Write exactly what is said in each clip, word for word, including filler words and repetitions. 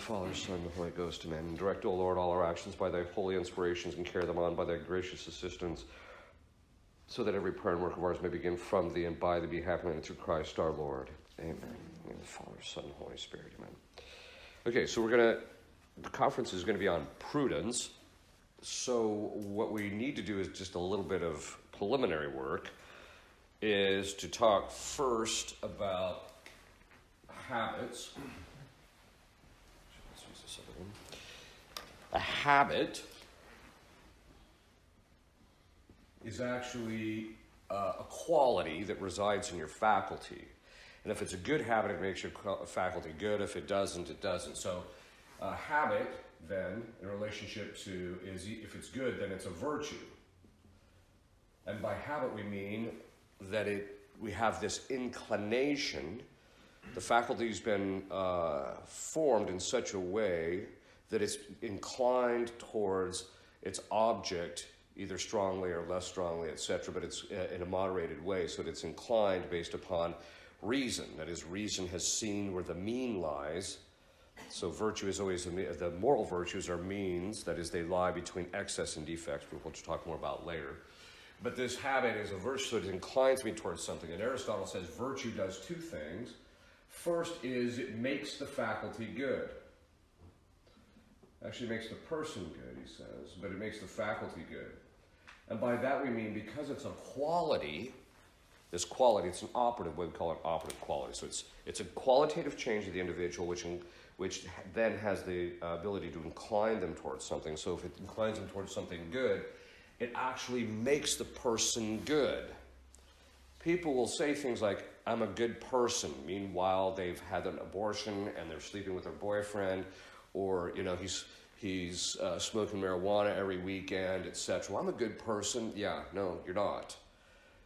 the Father, Son, and the Holy Ghost, amen. And direct, O Lord, all our actions by thy holy inspirations, and carry them on by thy gracious assistance, so that every prayer and work of ours may begin from thee and by thee be happening and through Christ our Lord. Amen. In the Father, Son, and Holy Spirit. Amen. Okay, so we're going to, the conference is going to be on prudence. So what we need to do is just a little bit of preliminary work, is to talk first about habits. A habit is actually uh, a quality that resides in your faculty. And if it's a good habit, it makes your faculty good. If it doesn't, it doesn't. So a habit, then, in relationship to, is if it's good, then it's a virtue. And by habit, we mean that it we have this inclination. The faculty's been uh, formed in such a way that it's inclined towards its object, either strongly or less strongly, et cetera, but it's in a moderated way, so that it's inclined based upon reason. That is, reason has seen where the mean lies. So virtue is always, a, the moral virtues are means, that is, they lie between excess and defects, which we'll talk more about later. But this habit is a virtue, so it inclines me towards something. And Aristotle says virtue does two things. First is it makes the faculty good. Actually, it makes the person good, he says, but it makes the faculty good. And by that we mean, because it's a quality, this quality, it's an operative, we call it operative quality. So it's, it's a qualitative change of the individual, which, in, which then has the ability to incline them towards something. So if it inclines them towards something good, it actually makes the person good. People will say things like, I'm a good person, meanwhile they've had an abortion and they're sleeping with their boyfriend, or, you know, he's, he's uh, smoking marijuana every weekend, et cetera. Well, I'm a good person. Yeah, no, you're not.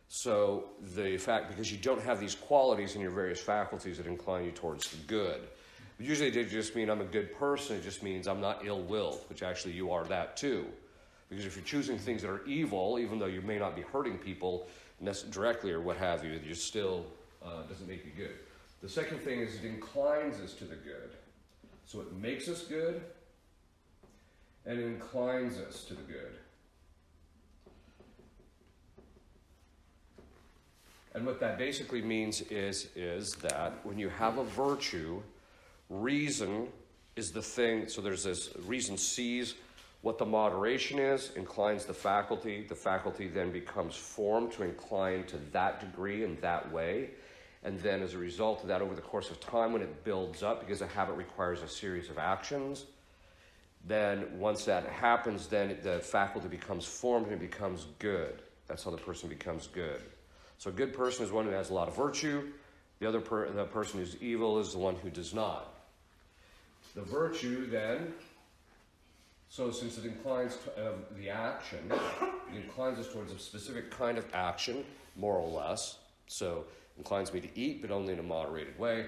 So the fact, because you don't have these qualities in your various faculties that incline you towards the good. But usually they just mean I'm a good person. It just means I'm not ill-willed, which actually you are that too. Because if you're choosing things that are evil, even though you may not be hurting people directly or what have you, you're still, uh, doesn't make you good. The second thing is it inclines us to the good. So it makes us good, and it inclines us to the good. And what that basically means is, is that when you have a virtue, reason is the thing. So there's this, reason sees what the moderation is, inclines the faculty. The faculty then becomes formed to incline to that degree and that way. And then as a result of that, over the course of time, when it builds up, because a habit requires a series of actions, then once that happens, then the faculty becomes formed and it becomes good. That's how the person becomes good. So a good person is one who has a lot of virtue. The other per the person who's evil is the one who does not. The virtue then, so since it inclines to, uh, the action, it inclines us towards a specific kind of action, more or less. So inclines me to eat, but only in a moderated way.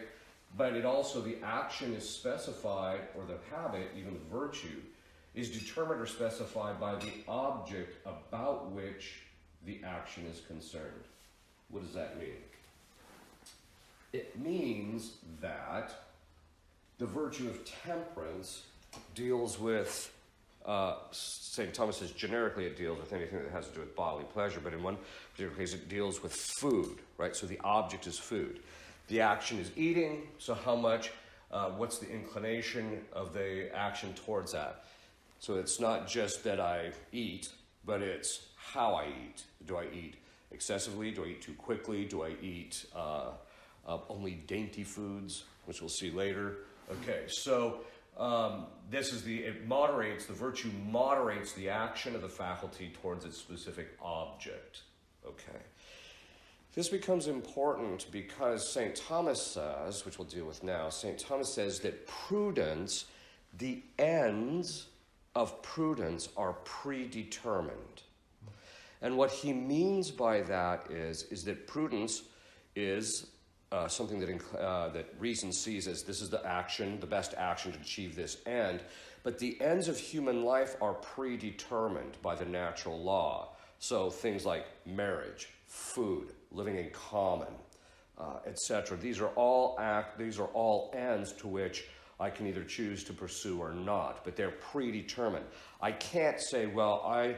But it also, the action is specified, or the habit, even the virtue, is determined or specified by the object about which the action is concerned. What does that mean? It means that the virtue of temperance deals with, uh, Saint Thomas says generically it deals with anything that has to do with bodily pleasure, but in one particular case it deals with food, right? So the object is food. The action is eating, so how much, uh, what's the inclination of the action towards that? So it's not just that I eat, but it's how I eat. Do I eat excessively? Do I eat too quickly? Do I eat uh, uh, only dainty foods, which we'll see later? Okay, so um, this is the, it moderates, the virtue moderates the action of the faculty towards its specific object, okay? This becomes important because Saint Thomas says, which we'll deal with now, Saint Thomas says that prudence, the ends of prudence are predetermined. And what he means by that is, is that prudence is uh, something that, uh, that reason sees as this is the action, the best action to achieve this end. But the ends of human life are predetermined by the natural law. So things like marriage, food, living in common, uh, et cetera. These are all act. These are all ends to which I can either choose to pursue or not, but they're predetermined. I can't say, well, I,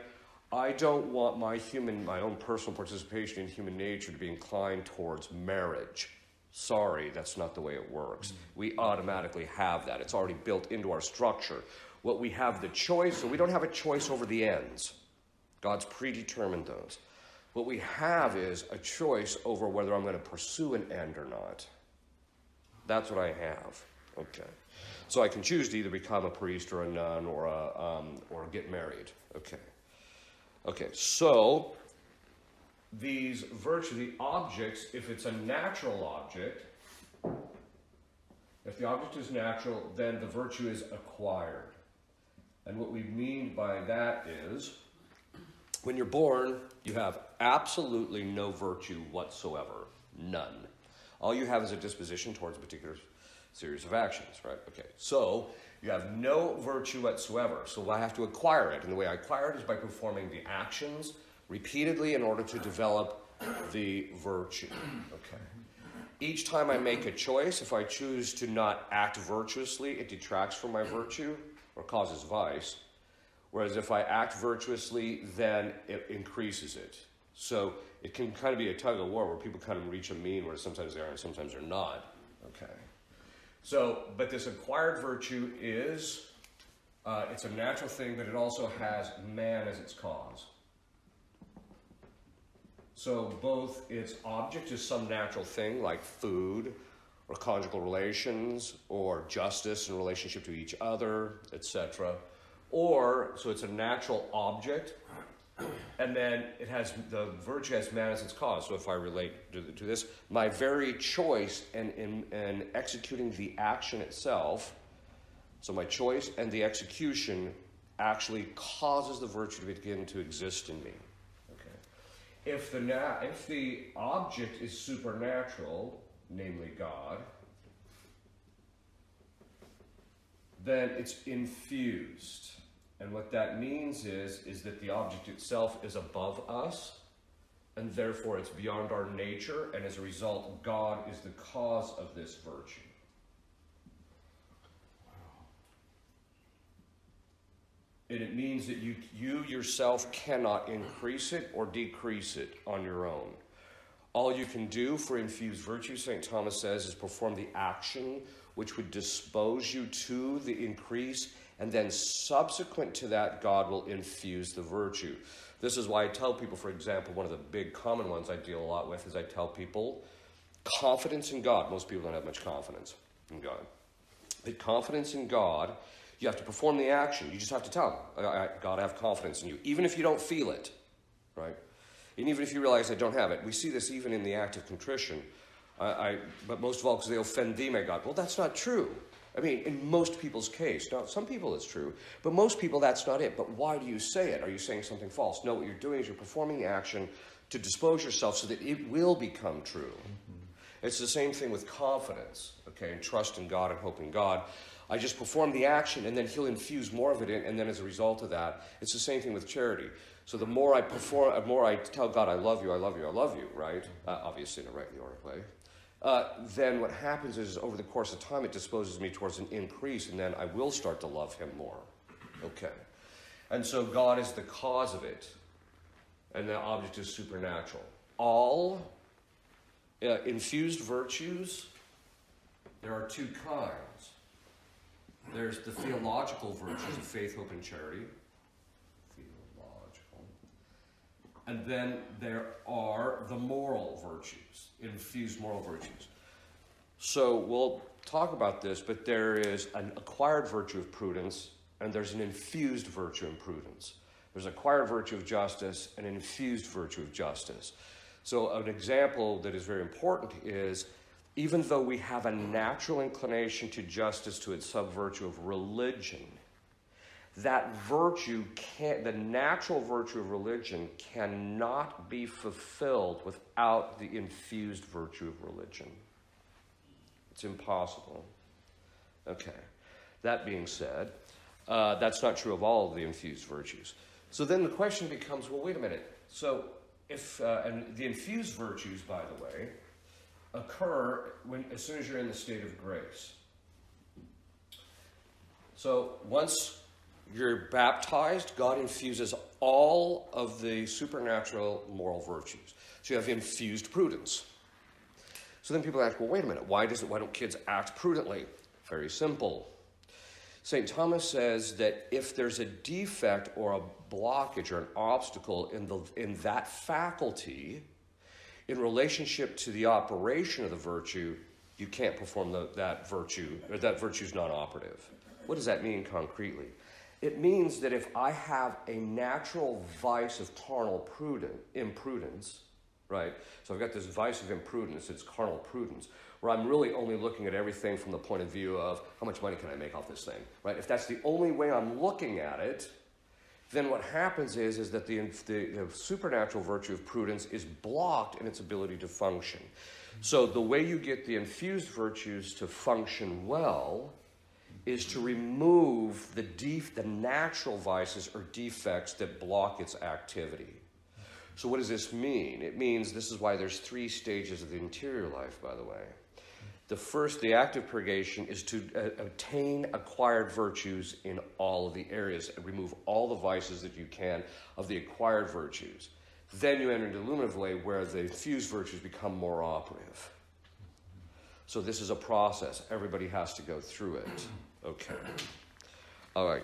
I don't want my human, my own personal participation in human nature to be inclined towards marriage. Sorry, that's not the way it works. We automatically have that. It's already built into our structure. What we have the choice, so we don't have a choice over the ends. God's predetermined those. What we have is a choice over whether I'm going to pursue an end or not. That's what I have. Okay. So I can choose to either become a priest or a nun or, a, um, or get married. Okay. Okay, so these virtues, the objects, if it's a natural object, if the object is natural, then the virtue is acquired. And what we mean by that is, when you're born, you have absolutely no virtue whatsoever. None. All you have is a disposition towards a particular series of actions, right? Okay, so you have no virtue whatsoever, so I have to acquire it. And the way I acquire it is by performing the actions repeatedly in order to develop the virtue, okay? Each time I make a choice, if I choose to not act virtuously, it detracts from my virtue or causes vice. Whereas if I act virtuously, then it increases it. So it can kind of be a tug of war where people kind of reach a mean where sometimes they are and sometimes they're not, okay? So, but this acquired virtue is, uh, it's a natural thing, but it also has man as its cause. So both its object is some natural thing like food or conjugal relations or justice in relationship to each other, et cetera. Or, so it's a natural object, and then it has, the virtue has man as its cause. So if I relate to, to this, my very choice and in, in executing the action itself, so my choice and the execution actually causes the virtue to begin to exist in me. If the, na if the object is supernatural, namely God, then it's infused. And what that means is, is that the object itself is above us, and therefore it's beyond our nature, and as a result, God is the cause of this virtue. And it means that you, you yourself cannot increase it or decrease it on your own. All you can do for infused virtue, Saint Thomas says, is perform the action which would dispose you to the increase, and then subsequent to that, God will infuse the virtue. This is why I tell people, for example, one of the big common ones I deal a lot with is I tell people, confidence in God. Most people don't have much confidence in God. But confidence in God, you have to perform the action. You just have to tell them, I, I, God, I have confidence in you, even if you don't feel it, right? And even if you realize I don't have it. We see this even in the act of contrition, I, I, but most of all because they offend thee, my God. Well, that's not true. I mean, in most people's case. Now, some people it's true, but most people that's not it. But why do you say it? Are you saying something false? No, what you're doing is you're performing the action to dispose yourself so that it will become true. Mm-hmm. It's the same thing with confidence, okay, and trust in God and hope in God. I just perform the action, and then he'll infuse more of it in, and then as a result of that, it's the same thing with charity. So the more I perform, the more I tell God, I love you, I love you, I love you, right? Uh, obviously in a rightly ordered way. Uh, then what happens is, over the course of time, it disposes me towards an increase, and then I will start to love him more, okay? And so God is the cause of it, and the object is supernatural. All uh, infused virtues, there are two kinds. There's the theological virtues of faith, hope, and charity. Theological. And then there are the moral virtues, infused moral virtues. So we'll talk about this, but there is an acquired virtue of prudence, and there's an infused virtue in prudence. There's an acquired virtue of justice and an infused virtue of justice. So an example that is very important is, even though we have a natural inclination to justice to its sub-virtue of religion, that virtue can't, the natural virtue of religion cannot be fulfilled without the infused virtue of religion. It's impossible. Okay. That being said, uh, that's not true of all of the infused virtues. So then the question becomes, well, wait a minute. So if, uh, and the infused virtues, by the way, occur when, as soon as you're in the state of grace. So once you're baptized, God infuses all of the supernatural moral virtues. So you have infused prudence. So then people ask, well, wait a minute, why does it, why don't kids act prudently? Very simple. Saint Thomas says that if there's a defect or a blockage or an obstacle in, the, in that faculty, in relationship to the operation of the virtue, you can't perform the, that virtue, or that virtue's non-operative. What does that mean concretely? It means that if I have a natural vice of carnal prudence, imprudence, right? So I've got this vice of imprudence, it's carnal prudence, where I'm really only looking at everything from the point of view of how much money can I make off this thing, right? If that's the only way I'm looking at it, then what happens is, is that the, the, the supernatural virtue of prudence is blocked in its ability to function. So the way you get the infused virtues to function well is to remove the, def the natural vices or defects that block its activity. So what does this mean? It means, this is why there's three stages of the interior life, by the way. The first, the active purgation, is to uh, obtain acquired virtues in all of the areas and remove all the vices that you can of the acquired virtues. Then you enter into illuminative way, where the infused virtues become more operative. So this is a process. Everybody has to go through it. Okay. All right.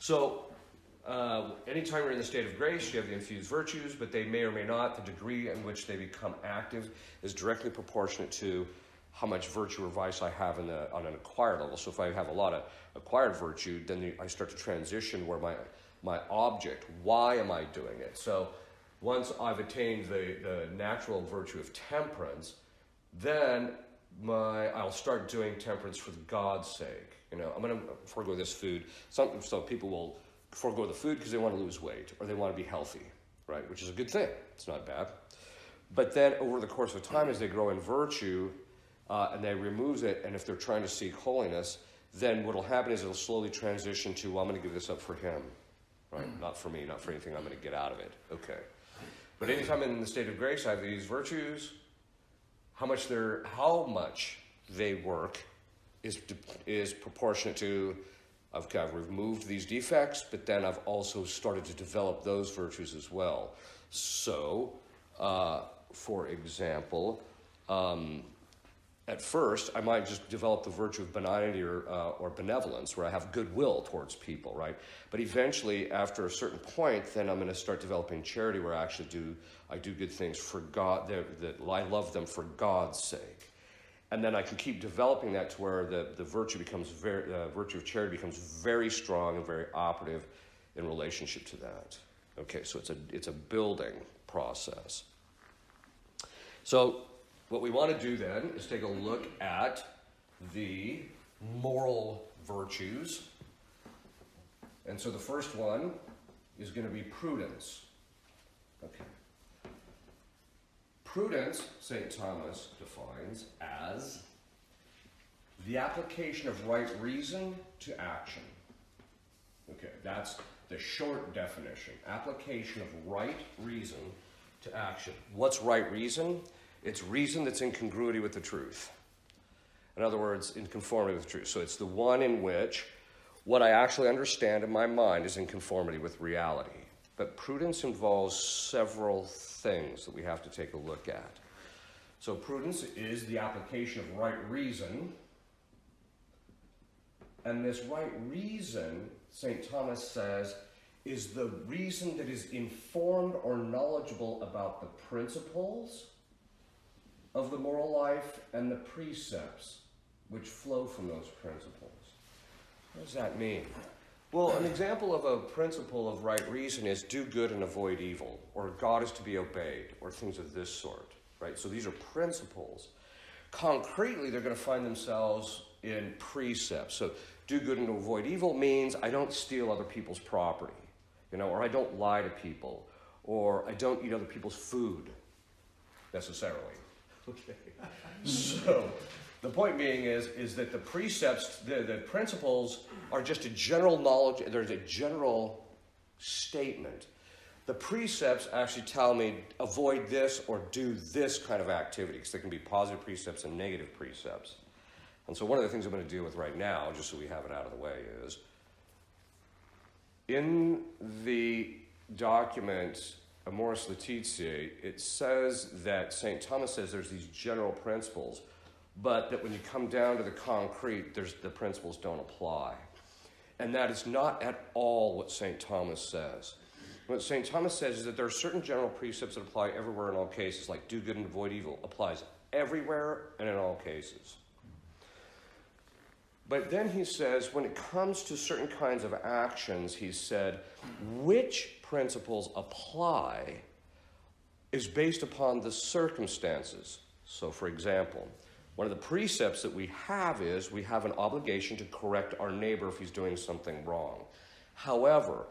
So uh, anytime you're in the state of grace, you have the infused virtues, but they may or may not, the degree in which they become active is directly proportionate to how much virtue or vice I have in the, on an acquired level. So if I have a lot of acquired virtue, then the, I start to transition where my, my object, why am I doing it? So once I've attained the, the natural virtue of temperance, then my, I'll start doing temperance for God's sake. You know, I'm going to forego this food. Some, so people will forego the food because they want to lose weight or they want to be healthy, right? Which is a good thing. It's not bad. But then over the course of time, as they grow in virtue, Uh, and they remove it, and if they're trying to seek holiness, then what will happen is it'll slowly transition to, well, I'm going to give this up for him, right? Not for me, not for anything I'm going to get out of it. Okay. But anytime I'm in the state of grace, I have these virtues. How much they're, how much they work is, is proportionate to, I've kind of removed these defects, but then I've also started to develop those virtues as well. So, uh, for example, um, at first, I might just develop the virtue of benignity or, uh, or benevolence, where I have goodwill towards people, right? But eventually, after a certain point, then I'm going to start developing charity, where I actually do, I do good things for God, that, that I love them for God's sake. And then I can keep developing that to where the, the virtue becomes very, the virtue of charity becomes very strong and very operative in relationship to that. Okay, so it's a, it's a building process. So what we want to do then is take a look at the moral virtues. And so the first one is going to be prudence. Okay. Prudence, Saint Thomas defines as the application of right reason to action. Okay, that's the short definition. Application of right reason to action. What's right reason? It's reason that's in congruity with the truth. In other words, in conformity with the truth. So it's the one in which what I actually understand in my mind is in conformity with reality. But prudence involves several things that we have to take a look at. So prudence is the application of right reason. And this right reason, Saint Thomas says, is the reason that is informed or knowledgeable about the principles of the moral life and the precepts which flow from those principles. What does that mean? Well, an example of a principle of right reason is do good and avoid evil, or God is to be obeyed, or things of this sort, right? So these are principles. Concretely, they're going to find themselves in precepts. So do good and avoid evil means I don't steal other people's property, you know, or I don't lie to people, or I don't eat other people's food necessarily. Okay, so the point being is, is that the precepts, the, the principles are just a general knowledge, there's a general statement. The precepts actually tell me avoid this or do this kind of activity, because there can be positive precepts and negative precepts. And so one of the things I'm going to deal with right now, just so we have it out of the way, is in the document Amoris Letitiae, it says that Saint Thomas says there's these general principles, but that when you come down to the concrete, there's, the principles don't apply. And that is not at all what Saint Thomas says. What Saint Thomas says is that there are certain general precepts that apply everywhere in all cases, like do good and avoid evil, applies everywhere and in all cases. But then he says, when it comes to certain kinds of actions, he said, which principles apply is based upon the circumstances. So for example, one of the precepts that we have is we have an obligation to correct our neighbor if he's doing something wrong. However,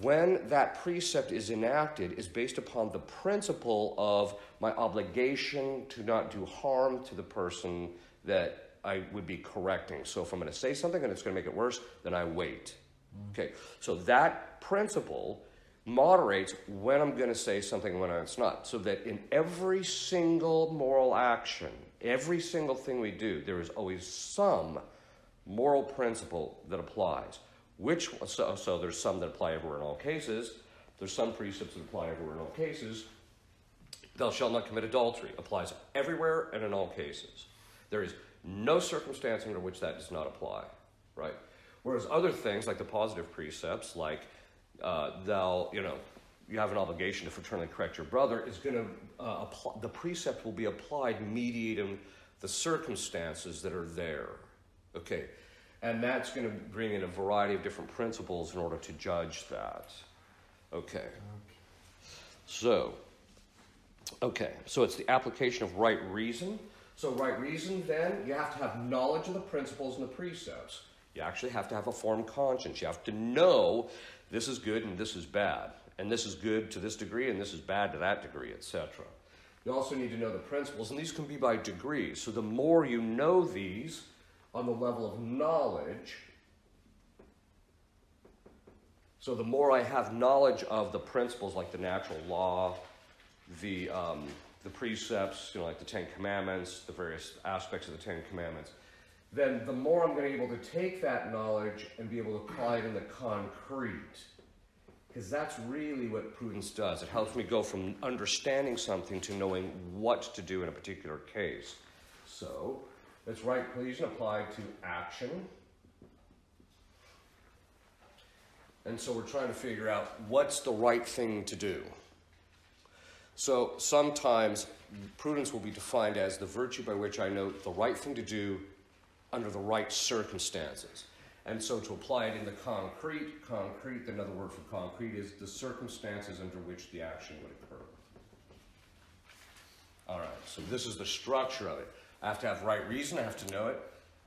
when that precept is enacted, is based upon the principle of my obligation to not do harm to the person that I would be correcting. So if I'm going to say something and it's going to make it worse, then I wait. Okay, so that principle moderates when I'm going to say something and when it's not. So that in every single moral action, every single thing we do, there is always some moral principle that applies. Which so, so there's some that apply everywhere in all cases. There's some precepts that apply everywhere in all cases. Thou shalt not commit adultery applies everywhere and in all cases. There is no circumstance under which that does not apply, right? Whereas other things, like the positive precepts, like uh, thou, you know, you have an obligation to fraternally correct your brother, is going to uh, apply, the precept will be applied mediating the circumstances that are there, okay? And that's going to bring in a variety of different principles in order to judge that, okay? So, okay, so it's the application of right reason. So right reason, then, you have to have knowledge of the principles and the precepts. You actually have to have a formed conscience. You have to know this is good and this is bad, and this is good to this degree and this is bad to that degree, et cetera. You also need to know the principles, and these can be by degrees. So the more you know these on the level of knowledge, so the more I have knowledge of the principles like the natural law, the... Um, the precepts, you know, like the Ten Commandments, the various aspects of the Ten Commandments, then the more I'm going to be able to take that knowledge and be able to apply it in the concrete. Because that's really what prudence does. It helps me go from understanding something to knowing what to do in a particular case. So, that's right reason applied to action. And so we're trying to figure out what's the right thing to do. So sometimes prudence will be defined as the virtue by which I know the right thing to do under the right circumstances. And so to apply it in the concrete, concrete, another word for concrete is the circumstances under which the action would occur. All right, so this is the structure of it. I have to have right reason, I have to know it.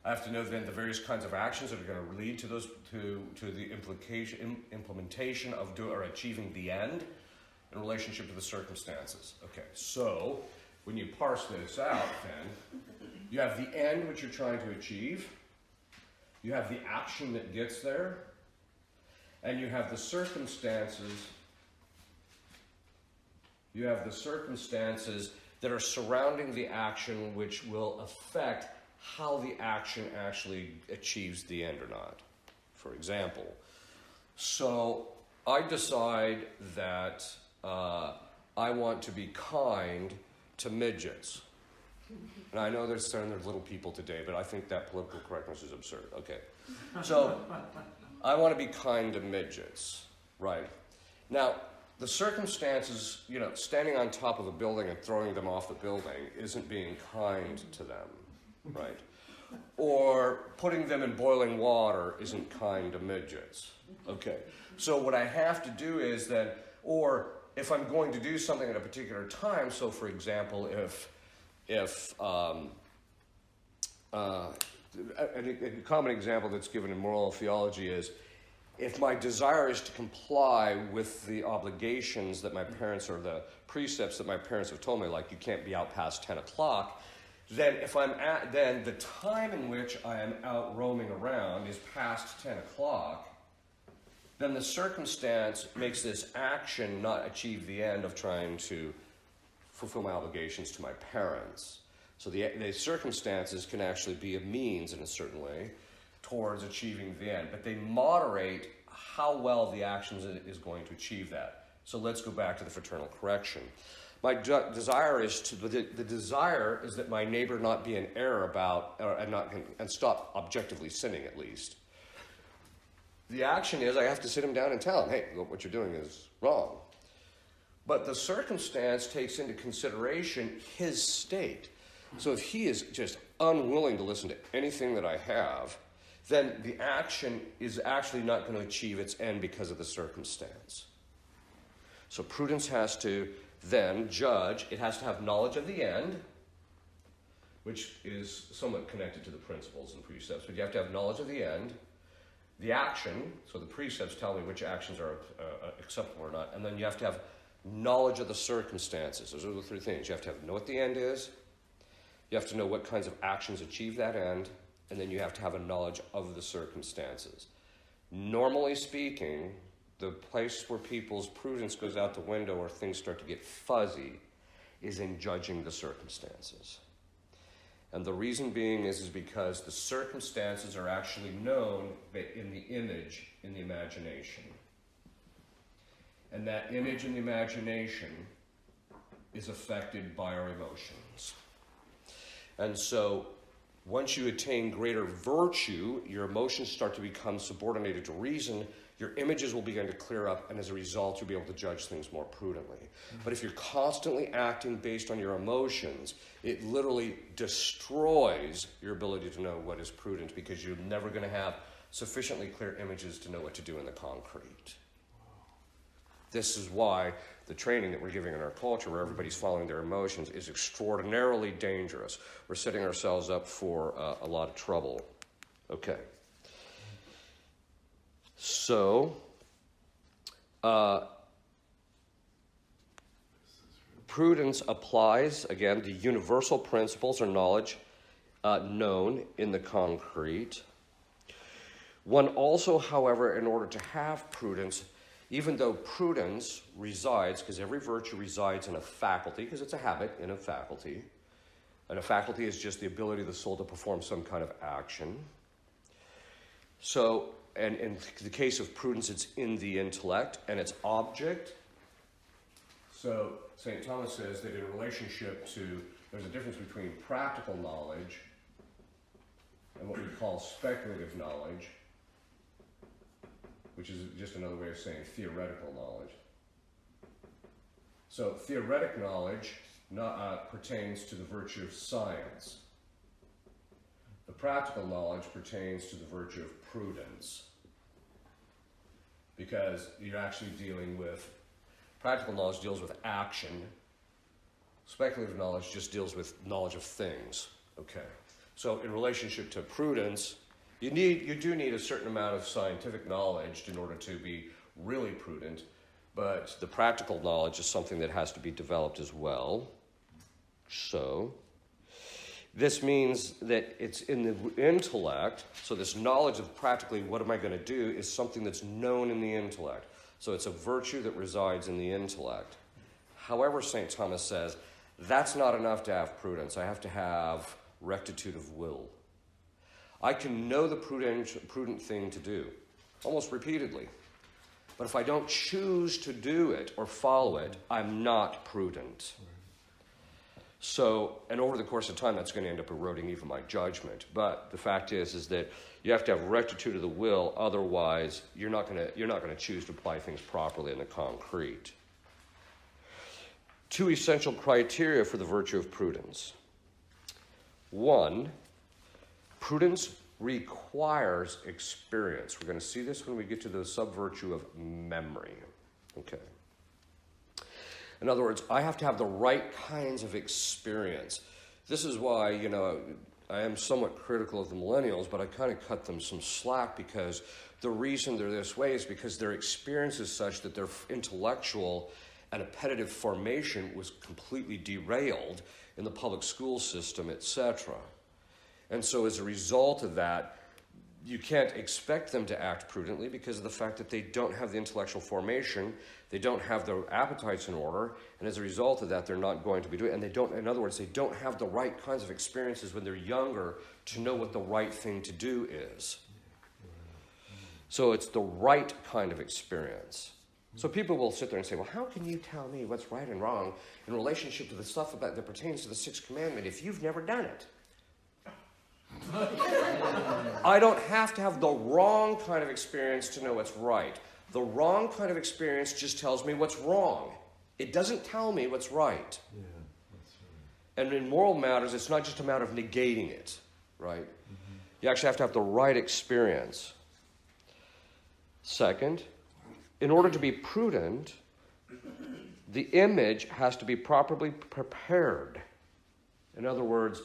I have to know then the various kinds of actions that are going to lead to those, to, to the implication, im, implementation of do, or achieving the end. In relationship to the circumstances. Okay, so when you parse this out, then you have the end which you're trying to achieve, you have the action that gets there, and you have the circumstances, you have the circumstances that are surrounding the action which will affect how the action actually achieves the end or not. For example, so I decide that Uh, I want to be kind to midgets. And I know they're saying they're little people today, but I think that political correctness is absurd. Okay. So I want to be kind to midgets, right? Now, the circumstances, you know, standing on top of a building and throwing them off the building isn't being kind to them, right? Or putting them in boiling water isn't kind to midgets. Okay. So what I have to do is that, or if I'm going to do something at a particular time, so for example, if, if um, uh, a, a common example that's given in moral theology is, if my desire is to comply with the obligations that my parents, or the precepts that my parents have told me, like you can't be out past ten o'clock, then if I'm at, then the time in which I am out roaming around is past ten o'clock, then the circumstance makes this action not achieve the end of trying to fulfill my obligations to my parents. So the, the circumstances can actually be a means in a certain way towards achieving the end, but they moderate how well the action is going to achieve that. So let's go back to the fraternal correction. My de desire is to the, the desire is that my neighbor not be in error about or, and not and stop objectively sinning at least. The action is I have to sit him down and tell him, hey, look, what you're doing is wrong. But the circumstance takes into consideration his state. So if he is just unwilling to listen to anything that I have, then the action is actually not going to achieve its end because of the circumstance. So prudence has to then judge. It has to have knowledge of the end, which is somewhat connected to the principles and precepts, but you have to have knowledge of the end, the action, so the precepts tell me which actions are uh, acceptable or not, and then you have to have knowledge of the circumstances. Those are the three things. You have to have know what the end is, you have to know what kinds of actions achieve that end, and then you have to have a knowledge of the circumstances. Normally speaking, the place where people's prudence goes out the window or things start to get fuzzy is in judging the circumstances. And the reason being is, is because the circumstances are actually known in the image, in the imagination. And that image in the imagination is affected by our emotions. And so once you attain greater virtue, your emotions start to become subordinated to reason. Your images will begin to clear up, and as a result, you'll be able to judge things more prudently. Mm-hmm. But if you're constantly acting based on your emotions, it literally destroys your ability to know what is prudent because you're never going to have sufficiently clear images to know what to do in the concrete. This is why the training that we're giving in our culture, where everybody's following their emotions, is extraordinarily dangerous. We're setting ourselves up for uh, a lot of trouble. Okay. So, uh, prudence applies, again, the universal principles or knowledge uh, known in the concrete. One also, however, in order to have prudence, even though prudence resides, because every virtue resides in a faculty, because it's a habit in a faculty, and a faculty is just the ability of the soul to perform some kind of action. So, and in the case of prudence, it's in the intellect and its object. So Saint Thomas says that in relationship to, there's a difference between practical knowledge and what we call speculative knowledge, which is just another way of saying theoretical knowledge. So theoretic knowledge not, uh, pertains to the virtue of science. The practical knowledge pertains to the virtue of prudence, because you're actually dealing with, practical knowledge deals with action. Speculative knowledge just deals with knowledge of things. Okay. So in relationship to prudence, you need, you do need a certain amount of scientific knowledge in order to be really prudent, but the practical knowledge is something that has to be developed as well. So this means that it's in the intellect, so this knowledge of practically what am I going to do is something that's known in the intellect. So it's a virtue that resides in the intellect. However, Saint Thomas says, that's not enough to have prudence. I have to have rectitude of will. I can know the prudent, prudent thing to do, almost repeatedly. But if I don't choose to do it or follow it, I'm not prudent. So, and over the course of time, that's going to end up eroding even my judgment. But the fact is, is that you have to have rectitude of the will. Otherwise, you're not going to, you're not going to choose to apply things properly in the concrete. Two essential criteria for the virtue of prudence. One, prudence requires experience. We're going to see this when we get to the sub-virtue of memory. Okay. In other words, I have to have the right kinds of experience. This is why, you know, I am somewhat critical of the millennials, but I kind of cut them some slack because the reason they're this way is because their experience is such that their intellectual and appetitive formation was completely derailed in the public school system, et cetera. And so as a result of that, you can't expect them to act prudently because of the fact that they don't have the intellectual formation, they don't have their appetites in order, and as a result of that, they're not going to be doing it. And they don't, in other words, they don't have the right kinds of experiences when they're younger to know what the right thing to do is. So it's the right kind of experience. So people will sit there and say, well, how can you tell me what's right and wrong in relationship to the stuff about, that pertains to the Sixth Commandment if you've never done it? I don't have to have the wrong kind of experience to know what's right. The wrong kind of experience just tells me what's wrong. It doesn't tell me what's right. Yeah, that's right. And in moral matters, it's not just a matter of negating it, right? Mm-hmm. You actually have to have the right experience. Second, in order to be prudent, the image has to be properly prepared. In other words,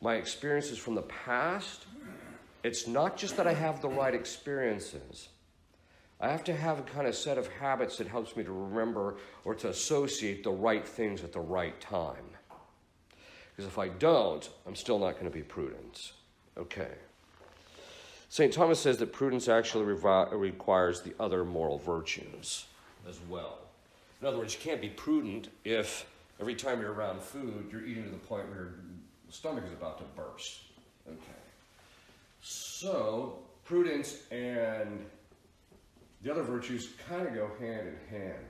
my experiences from the past, it's not just that I have the right experiences. I have to have a kind of set of habits that helps me to remember or to associate the right things at the right time. Because if I don't, I'm still not going to be prudent. Okay. Saint Thomas says that prudence actually requires the other moral virtues as well. In other words, you can't be prudent if every time you're around food, you're eating to the point where your stomach is about to burst. Okay. So, prudence and the other virtues kind of go hand in hand.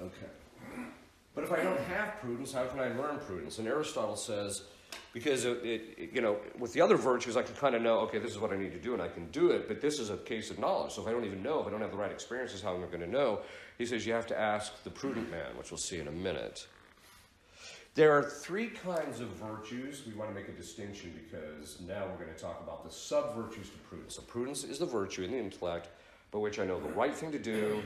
Okay. But if I don't have prudence, how can I learn prudence? And Aristotle says, because, it, it, you know, with the other virtues, I can kind of know, okay, this is what I need to do, and I can do it, but this is a case of knowledge. So if I don't even know, if I don't have the right experiences, how am I going to know? He says you have to ask the prudent man, which we'll see in a minute. There are three kinds of virtues. We want to make a distinction because now we're going to talk about the sub-virtues to prudence. So prudence is the virtue in the intellect by which I know the right thing to do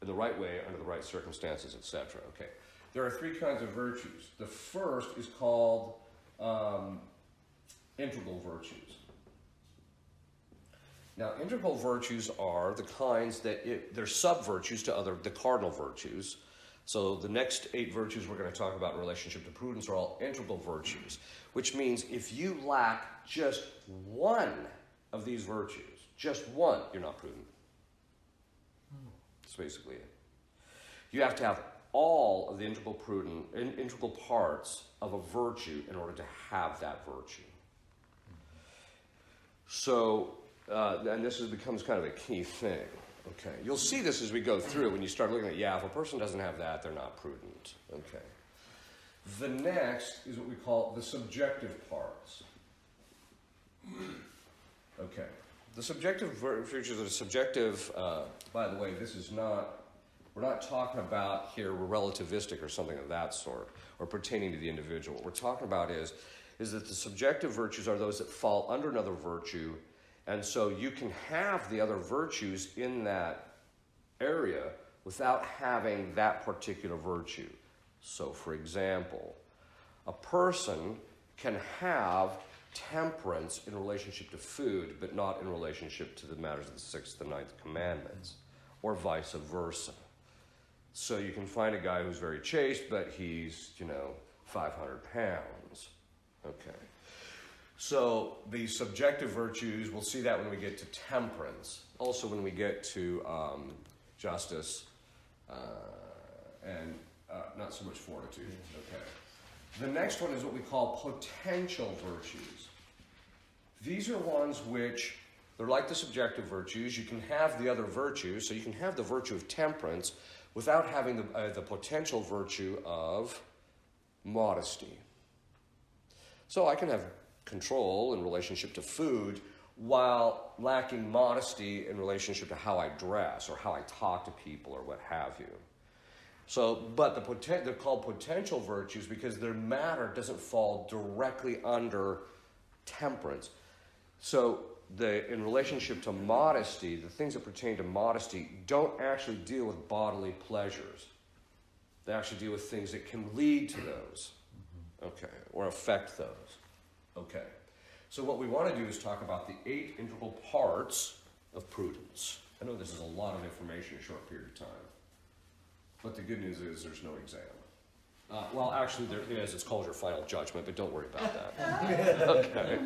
in the right way, under the right circumstances, et cetera. Okay. There are three kinds of virtues. The first is called um, integral virtues. Now, integral virtues are the kinds that it, they're sub-virtues to other, the cardinal virtues. So the next eight virtues we're going to talk about in relationship to prudence are all integral virtues, which means if you lack just one of these virtues, just one, you're not prudent. That's basically it. You have to have all of the integral prudent, integral parts of a virtue in order to have that virtue. So, uh, and this is, becomes kind of a key thing. Okay, you'll see this as we go through when you start looking at, yeah, if a person doesn't have that, they're not prudent. Okay. The next is what we call the subjective parts. Okay. The subjective virtues are subjective, uh, by the way, this is not, we're not talking about here relativistic or something of that sort, or pertaining to the individual. What we're talking about is, is that the subjective virtues are those that fall under another virtue. And so you can have the other virtues in that area without having that particular virtue. So, for example, a person can have temperance in relationship to food, but not in relationship to the matters of the sixth and ninth commandments, or vice versa. So you can find a guy who's very chaste, but he's, you know, five hundred pounds. Okay. So the subjective virtues, we'll see that when we get to temperance. Also when we get to um, justice uh, and uh, not so much fortitude. Okay. The next one is what we call potential virtues. These are ones which, they're like the subjective virtues. You can have the other virtues, so you can have the virtue of temperance without having the, uh, the potential virtue of modesty. So I can have control in relationship to food while lacking modesty in relationship to how I dress or how I talk to people or what have you. So, but the poten- they're called potential virtues because their matter doesn't fall directly under temperance. So the, in relationship to modesty, the things that pertain to modesty don't actually deal with bodily pleasures. They actually deal with things that can lead to those, okay, or affect those. Okay, so what we want to do is talk about the eight integral parts of prudence. I know this is a lot of information in a short period of time, but the good news is there's no exam. Uh, well, actually, there is. It's called your final judgment, but don't worry about that. Okay.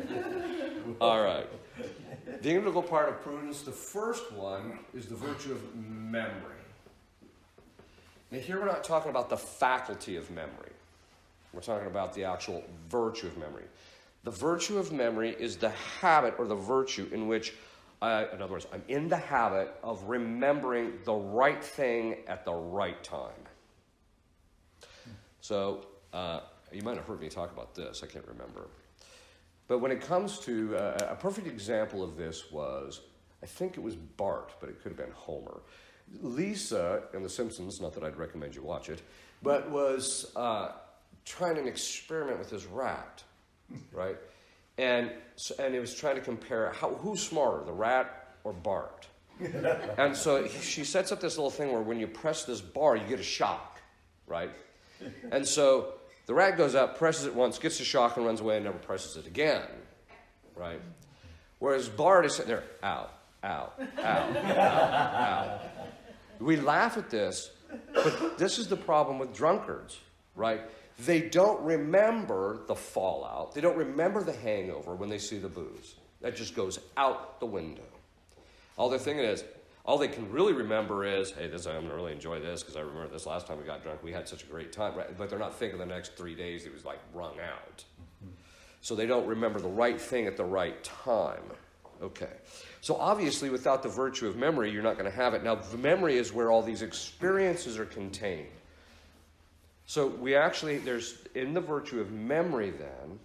All right. The integral part of prudence, the first one, is the virtue of memory. Now, here we're not talking about the faculty of memory. We're talking about the actual virtue of memory. The virtue of memory is the habit or the virtue in which, I, in other words, I'm in the habit of remembering the right thing at the right time. So, uh, you might have heard me talk about this, I can't remember. But when it comes to, uh, a perfect example of this was, I think it was Bart, but it could have been Homer. Lisa in The Simpsons, not that I'd recommend you watch it, but was uh, trying an experiment with his rat, right? And so, and he was trying to compare, how, who's smarter, the rat or Bart? And so she sets up this little thing where when you press this bar, you get a shock, right? And so the rat goes up, presses it once, gets the shock, and runs away and never presses it again, right? Whereas Bart is sitting there, ow, ow, ow, ow, ow. We laugh at this, but this is the problem with drunkards, right? They don't remember the fallout. They don't remember the hangover when they see the booze. That just goes out the window. All they're thinking is, all they can really remember is, hey, this, I'm going to really enjoy this because I remember this last time we got drunk. We had such a great time. Right? But they're not thinking the next three days it was like wrung out. So they don't remember the right thing at the right time. Okay. So obviously, without the virtue of memory, you're not going to have it. Now, the memory is where all these experiences are contained. So we actually, there's, in the virtue of memory then,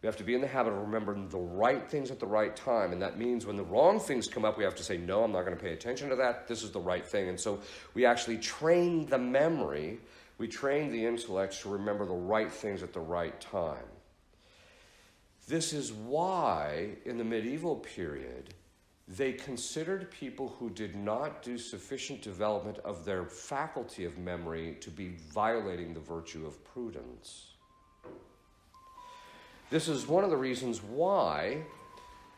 we have to be in the habit of remembering the right things at the right time. And that means when the wrong things come up, we have to say, no, I'm not going to pay attention to that. This is the right thing. And so we actually train the memory. We train the intellect to remember the right things at the right time. This is why in the medieval period, they considered people who did not do sufficient development of their faculty of memory to be violating the virtue of prudence. This is one of the reasons why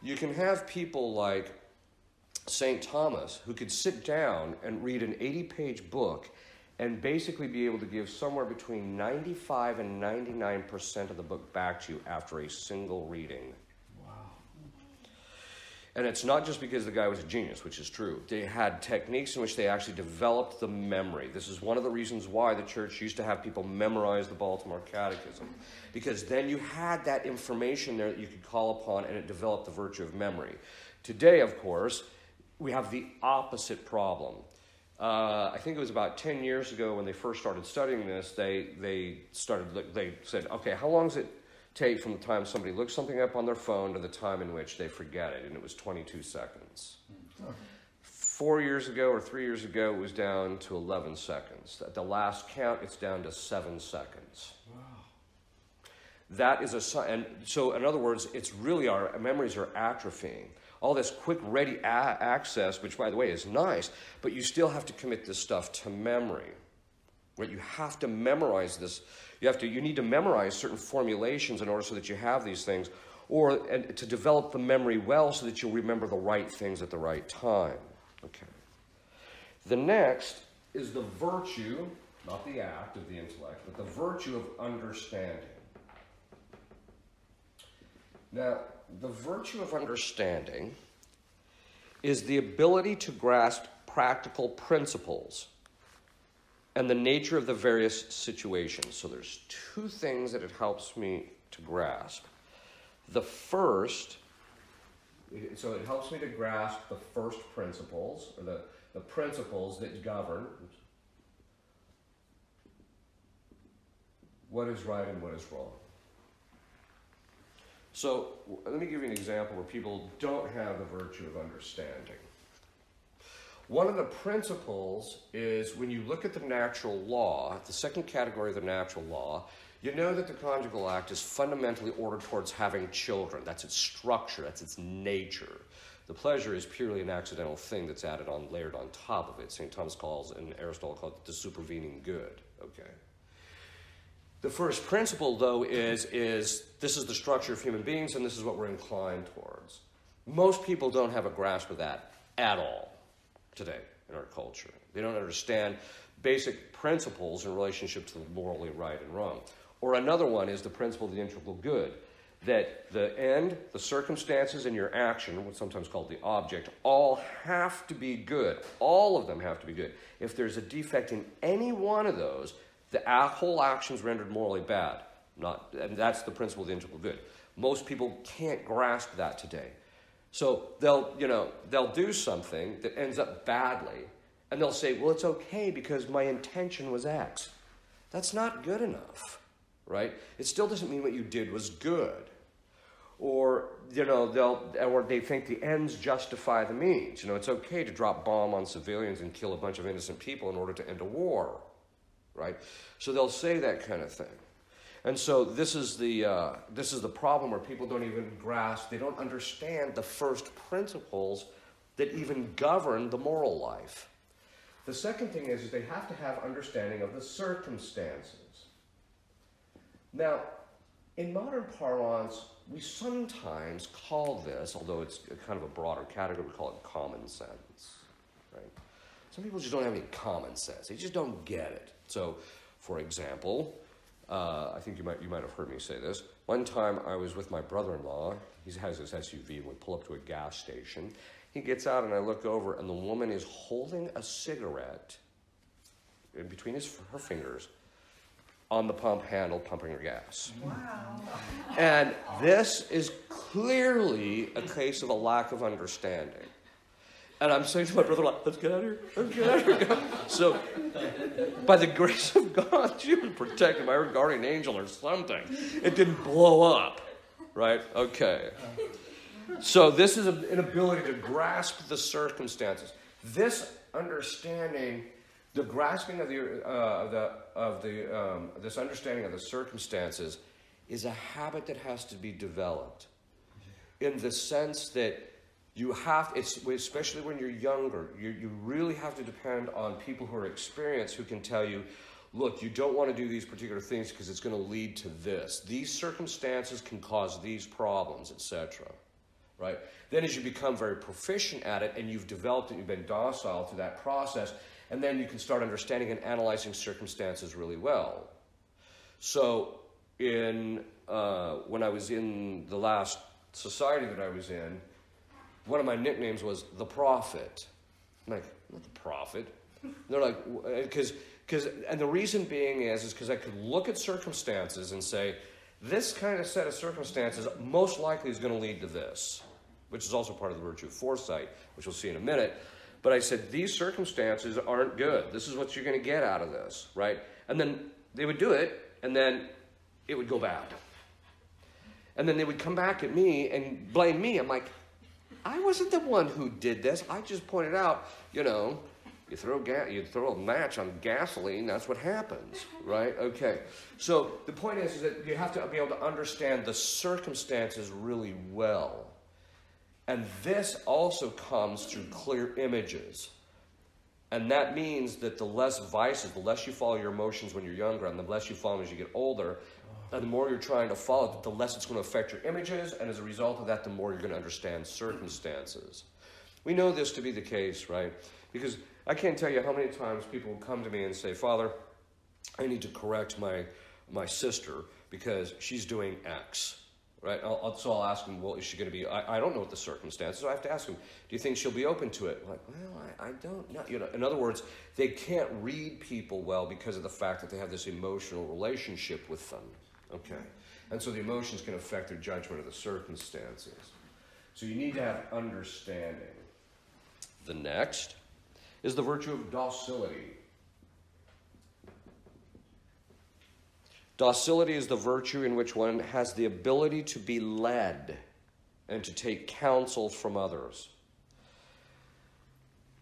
you can have people like Saint Thomas who could sit down and read an eighty page book and basically be able to give somewhere between ninety-five and ninety-nine percent of the book back to you after a single reading. Wow. And it's not just because the guy was a genius, which is true. They had techniques in which they actually developed the memory. This is one of the reasons why the church used to have people memorize the Baltimore Catechism, because then you had that information there that you could call upon and it developed the virtue of memory. Today, of course, we have the opposite problem. Uh, I think it was about ten years ago when they first started studying this, they, they, started, they said, okay, how long does it take from the time somebody looks something up on their phone to the time in which they forget it? And it was twenty-two seconds. Four years ago or three years ago, it was down to eleven seconds. At the last count, it's down to seven seconds. Wow. That is a sign, and so in other words, it's really our memories are atrophying. All this quick, ready a access, which by the way is nice, but you still have to commit this stuff to memory. Right? You have to memorize this. You have to. You need to memorize certain formulations in order so that you have these things, or and to develop the memory well so that you'll remember the right things at the right time. Okay. The next is the virtue, not the act of the intellect, but the virtue of understanding. Now, the virtue of understanding is the ability to grasp practical principles and the nature of the various situations. So there's two things that it helps me to grasp. The first, so it helps me to grasp the first principles, or the, the principles that govern what is right and what is wrong. So let me give you an example where people don't have the virtue of understanding. One of the principles is when you look at the natural law, the second category of the natural law, you know that the conjugal act is fundamentally ordered towards having children. That's its structure, that's its nature. The pleasure is purely an accidental thing that's added on, layered on top of it. Saint Thomas calls, and Aristotle called it the supervening good, okay? The first principle, though, is, is this is the structure of human beings and this is what we're inclined towards. Most people don't have a grasp of that at all today in our culture. They don't understand basic principles in relationship to the morally right and wrong. Or another one is the principle of the integral good, that the end, the circumstances, and your action, what's sometimes called the object, all have to be good. All of them have to be good. If there's a defect in any one of those, the whole action's rendered morally bad. Not, and that's the principle of the integral good. Most people can't grasp that today. So they'll, you know, they'll do something that ends up badly, and they'll say, well, it's okay because my intention was X. That's not good enough, right? It still doesn't mean what you did was good. Or, you know, they'll, or they think the ends justify the means. You know, it's okay to drop bomb on civilians and kill a bunch of innocent people in order to end a war, right? So they'll say that kind of thing. And so this is the, uh, this is the problem where people don't even grasp, they don't understand the first principles that even govern the moral life. The second thing is, is they have to have understanding of the circumstances. Now, in modern parlance, we sometimes call this, although it's kind of a broader category, we call it common sense, right? Some people just don't have any common sense. They just don't get it. So, for example, Uh, I think you might, you might have heard me say this. One time I was with my brother-in-law. He has his S U V, and we pull up to a gas station. He gets out, and I look over, and the woman is holding a cigarette in between his, her fingers on the pump handle, pumping her gas. Wow. And this is clearly a case of a lack of understanding. And I'm saying to my brother, like, let's get out of here, let's get out of here. So, by the grace of God, she was protected by her guardian angel or something. It didn't blow up, right? Okay. So this is an inability to grasp the circumstances. This understanding, the grasping of the uh, the of the um, this understanding of the circumstances, is a habit that has to be developed, in the sense that you have, it's, especially when you're younger, you, you really have to depend on people who are experienced, who can tell you, look, you don't want to do these particular things because it's going to lead to this. These circumstances can cause these problems, et cetera. Right? Then as you become very proficient at it and you've developed it, you've been docile to that process, and then you can start understanding and analyzing circumstances really well. So in, uh, when I was in the last society that I was in, one of my nicknames was the prophet. I'm like, not the prophet. And they're like, because, because, and the reason being is, is because I could look at circumstances and say, this kind of set of circumstances most likely is going to lead to this, which is also part of the virtue of foresight, which we'll see in a minute. But I said, these circumstances aren't good. This is what you're going to get out of this, right? And then they would do it, and then it would go bad. And then they would come back at me and blame me. I'm like, I wasn't the one who did this. I just pointed out, you know, you throw ga you throw a match on gasoline, that's what happens, right? Okay. So the point is, is that you have to be able to understand the circumstances really well. And this also comes through clear images. And that means that the less vices, the less you follow your emotions when you're younger, and the less you follow them as you get older, and the more you're trying to follow it, the less it's going to affect your images, and as a result of that, the more you're going to understand circumstances. We know this to be the case, right? Because I can't tell you how many times people come to me and say, Father, I need to correct my, my sister because she's doing X, right? I'll, I'll, so I'll ask them, well, is she going to be, I, I don't know what the circumstances are. I have to ask them, do you think she'll be open to it? I'm like, well, I, I don't know. You know. In other words, they can't read people well because of the fact that they have this emotional relationship with them. Okay, and so the emotions can affect their judgment of the circumstances. So you need to have understanding. The next is the virtue of docility. Docility is the virtue in which one has the ability to be led and to take counsel from others.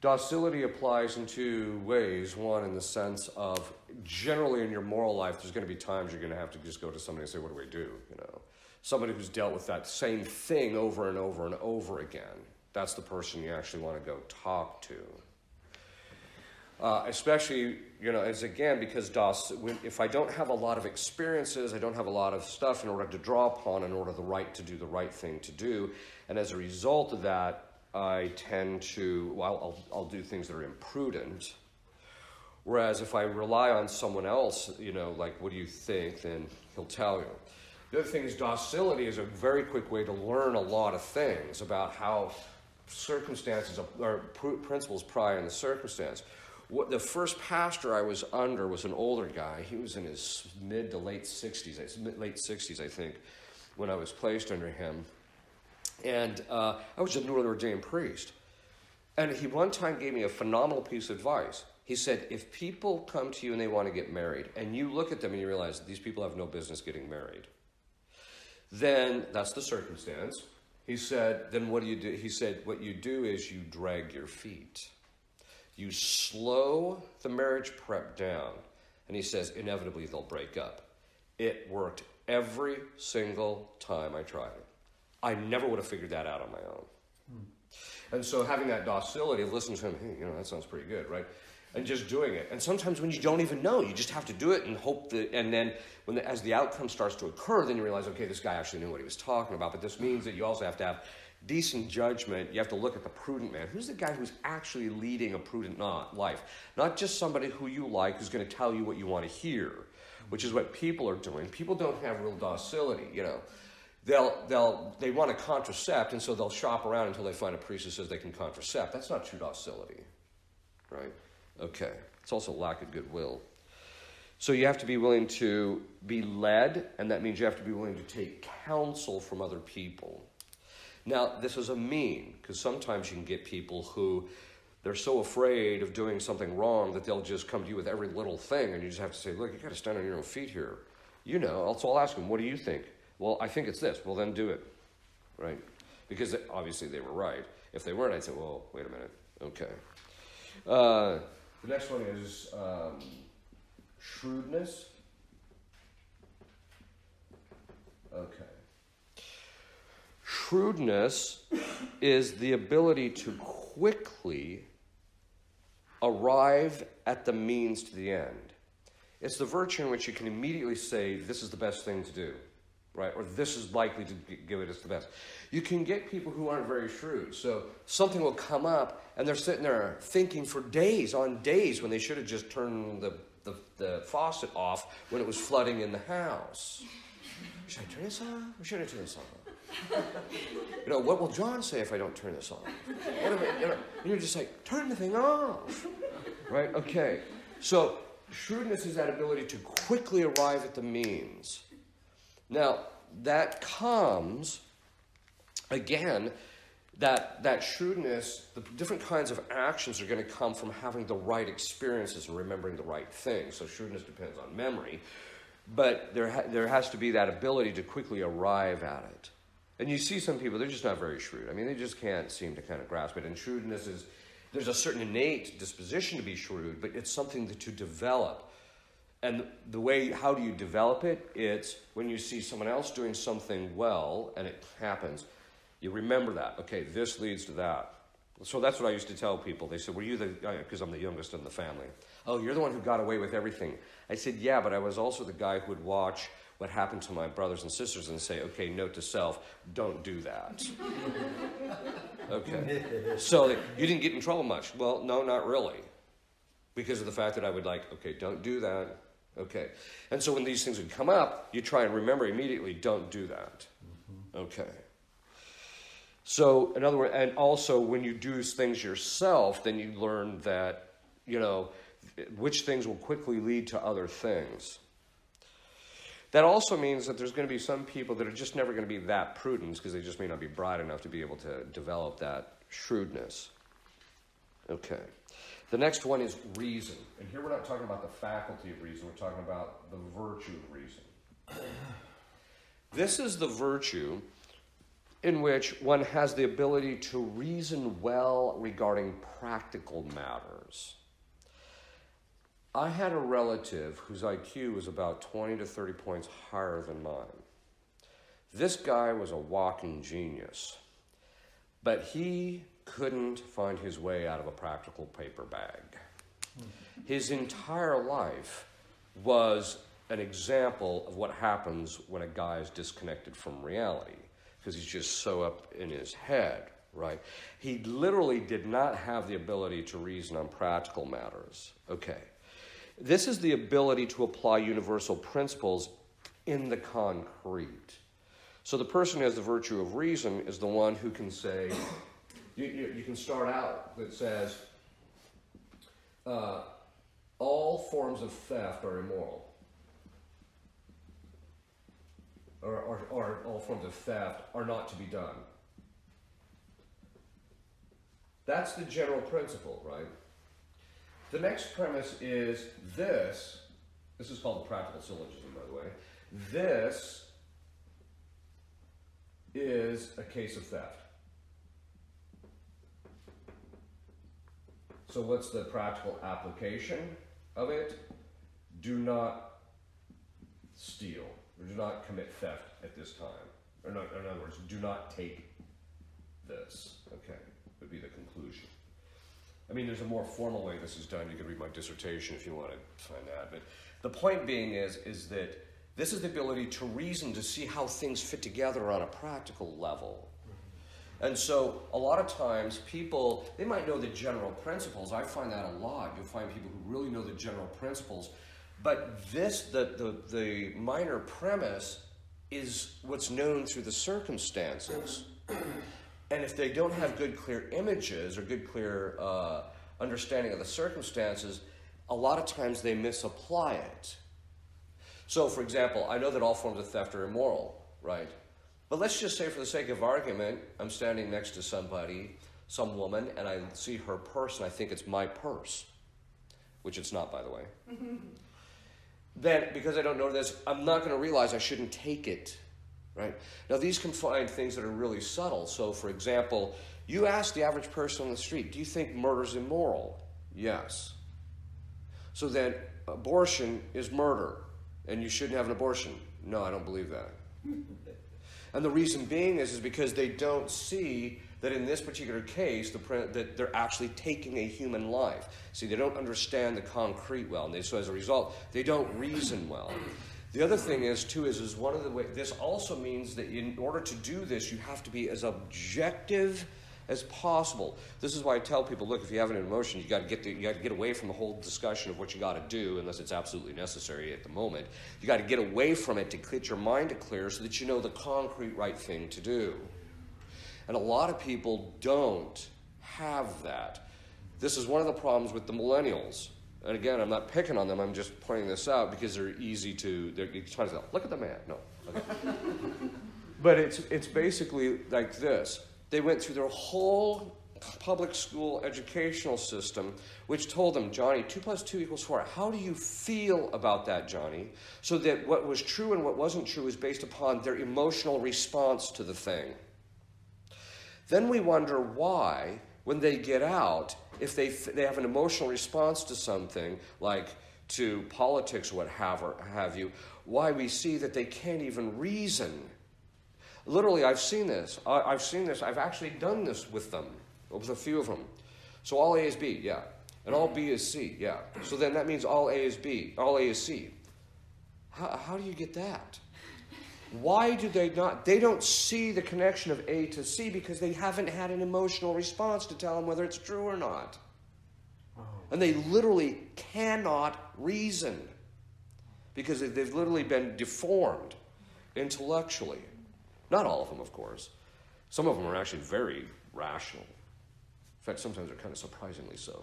Docility applies in two ways. One, in the sense of generally in your moral life, there's going to be times you're going to have to just go to somebody and say, what do we do? You know, somebody who's dealt with that same thing over and over and over again. That's the person you actually want to go talk to. Uh, especially, you know, as again, because doc, if I don't have a lot of experiences, I don't have a lot of stuff in order to draw upon in order the right to do the right thing to do. And as a result of that, I tend to, well, I'll, I'll do things that are imprudent, Whereas if I rely on someone else, you know, like, what do you think? Then he'll tell you. The other thing is, docility is a very quick way to learn a lot of things about how circumstances or principles pry in the circumstance. What, the first pastor I was under was an older guy. He was in his mid to late sixties, late sixties, I think, when I was placed under him. And uh, I was a newly ordained priest. And he one time gave me a phenomenal piece of advice. He said, if people come to you and they want to get married, and you look at them and you realize these people have no business getting married, then that's the circumstance. He said, then what do you do? He said, what you do is you drag your feet. You slow the marriage prep down, and he says, inevitably, they'll break up. It worked every single time I tried it. I never would have figured that out on my own. Hmm. And so having that docility of listening to him, hey, you know, that sounds pretty good, right? And just doing it. And sometimes when you don't even know, you just have to do it and hope that, and then when the, as the outcome starts to occur, then you realize, okay, this guy actually knew what he was talking about, but this means that you also have to have decent judgment. You have to look at the prudent man. Who's the guy who's actually leading a prudent life? Not just somebody who you like who's going to tell you what you want to hear, which is what people are doing. People don't have real docility, you know. They'll, they'll, they want to contracept, and so they'll shop around until they find a priest who says they can contracept. That's not true docility, right? Okay. It's also lack of goodwill. So you have to be willing to be led, and that means you have to be willing to take counsel from other people. Now, this is a mean, because sometimes you can get people who, they're so afraid of doing something wrong that they'll just come to you with every little thing, and you just have to say, look, you got to stand on your own feet here. You know, so I'll ask them, what do you think? Well, I think it's this. Well, then do it, right? Because they, obviously they were right. If they weren't, I'd say, well, wait a minute, okay. Uh, the next one is um, shrewdness. Okay. Shrewdness is the ability to quickly arrive at the means to the end. It's the virtue in which you can immediately say, this is the best thing to do, right? Or this is likely to give it as the best. You can get people who aren't very shrewd. So something will come up and they're sitting there thinking for days on days when they should have just turned the, the, the faucet off when it was flooding in the house. Should I turn this on or should I turn this on? You know, what will John say if I don't turn this on? What am I, you know, and you're just like, turn the thing off. Right? Okay. So shrewdness is that ability to quickly arrive at the means. Now, that comes, again, that, that shrewdness, the different kinds of actions are going to come from having the right experiences and remembering the right things. So shrewdness depends on memory. But there, ha there has to be that ability to quickly arrive at it. And you see some people, they're just not very shrewd. I mean, they just can't seem to kind of grasp it. And shrewdness is, there's a certain innate disposition to be shrewd, but it's something that you develop. And the way, how do you develop it? It's when you see someone else doing something well, and it happens, you remember that. Okay, this leads to that. So that's what I used to tell people. They said, were you the, because I'm the youngest in the family. Oh, you're the one who got away with everything. I said, yeah, but I was also the guy who would watch what happened to my brothers and sisters and say, okay, note to self, don't do that. Okay. So you didn't get in trouble much. Well, no, not really. Because of the fact that I would like, okay, don't do that. Okay. And so when these things would come up, you try and remember immediately, don't do that. Mm-hmm. Okay. So in other words, and also when you do things yourself, then you learn that, you know, which things will quickly lead to other things. That also means that there's going to be some people that are just never going to be that prudent because they just may not be bright enough to be able to develop that shrewdness. Okay. The next one is reason. And here we're not talking about the faculty of reason. We're talking about the virtue of reason. This is the virtue in which one has the ability to reason well regarding practical matters. I had a relative whose I Q was about twenty to thirty points higher than mine. This guy was a walking genius, but he couldn't find his way out of a practical paper bag. His entire life was an example of what happens when a guy is disconnected from reality, because he's just so up in his head, right? He literally did not have the ability to reason on practical matters. Okay. This is the ability to apply universal principles in the concrete. So the person who has the virtue of reason is the one who can say, you, you, you can start out that says, uh, all forms of theft are immoral. Or, or, or all forms of theft are not to be done. That's the general principle, right? The next premise is this. This is called the practical syllogism, by the way. This is a case of theft. So what's the practical application of it? Do not steal, or do not commit theft at this time. Or no, in other words, do not take this, okay, would be the conclusion. I mean, there's a more formal way this is done. You can read my dissertation if you want to find that. But the point being is, is that this is the ability to reason, to see how things fit together on a practical level. And so a lot of times people, they might know the general principles. I find that a lot. You'll find people who really know the general principles. But this, the, the, the minor premise, is what's known through the circumstances. And if they don't have good, clear images or good, clear uh, understanding of the circumstances, a lot of times they misapply it. So, for example, I know that all forms of theft are immoral, right? But let's just say, for the sake of argument, I'm standing next to somebody, some woman, and I see her purse and I think it's my purse, which it's not, by the way. Then, because I don't know this, I'm not going to realize I shouldn't take it. Right? Now, these can find things that are really subtle. So, for example, you ask the average person on the street, do you think murder is immoral? Yes. So then, abortion is murder, and you shouldn't have an abortion. No, I don't believe that. And the reason being is, is because they don't see that in this particular case, the, that they're actually taking a human life. See, they don't understand the concrete well, and they, so as a result, they don't reason well. The other thing is, too, is, is one of the way, this also means that in order to do this, you have to be as objective as possible. This is why I tell people, look, if you have an emotion, you got to get the, you got to get away from the whole discussion of what you got to do, unless it's absolutely necessary at the moment. You got to get away from it to get your mind to clear so that you know the concrete right thing to do. And a lot of people don't have that. This is one of the problems with the millennials. And again, I'm not picking on them, I'm just pointing this out because they're easy to, they're trying to say, look at the man, no. Okay. But it's, it's basically like this. They went through their whole public school educational system, which told them, Johnny, two plus two equals four. How do you feel about that, Johnny? So that what was true and what wasn't true is based upon their emotional response to the thing. Then we wonder why, when they get out, if they, they have an emotional response to something, like to politics or what have, or have you, why we see that they can't even reason. Literally, I've seen this. I, I've seen this. I've actually done this with them, with a few of them. So all A is B, yeah. And all B is C, yeah. So then that means all A is B, all A is C. How, how do you get that? Why do they not? They don't see the connection of A to C because they haven't had an emotional response to tell them whether it's true or not. Oh. And they literally cannot reason because they've literally been deformed intellectually. Not all of them, of course. Some of them are actually very rational. In fact, sometimes they're kind of surprisingly so.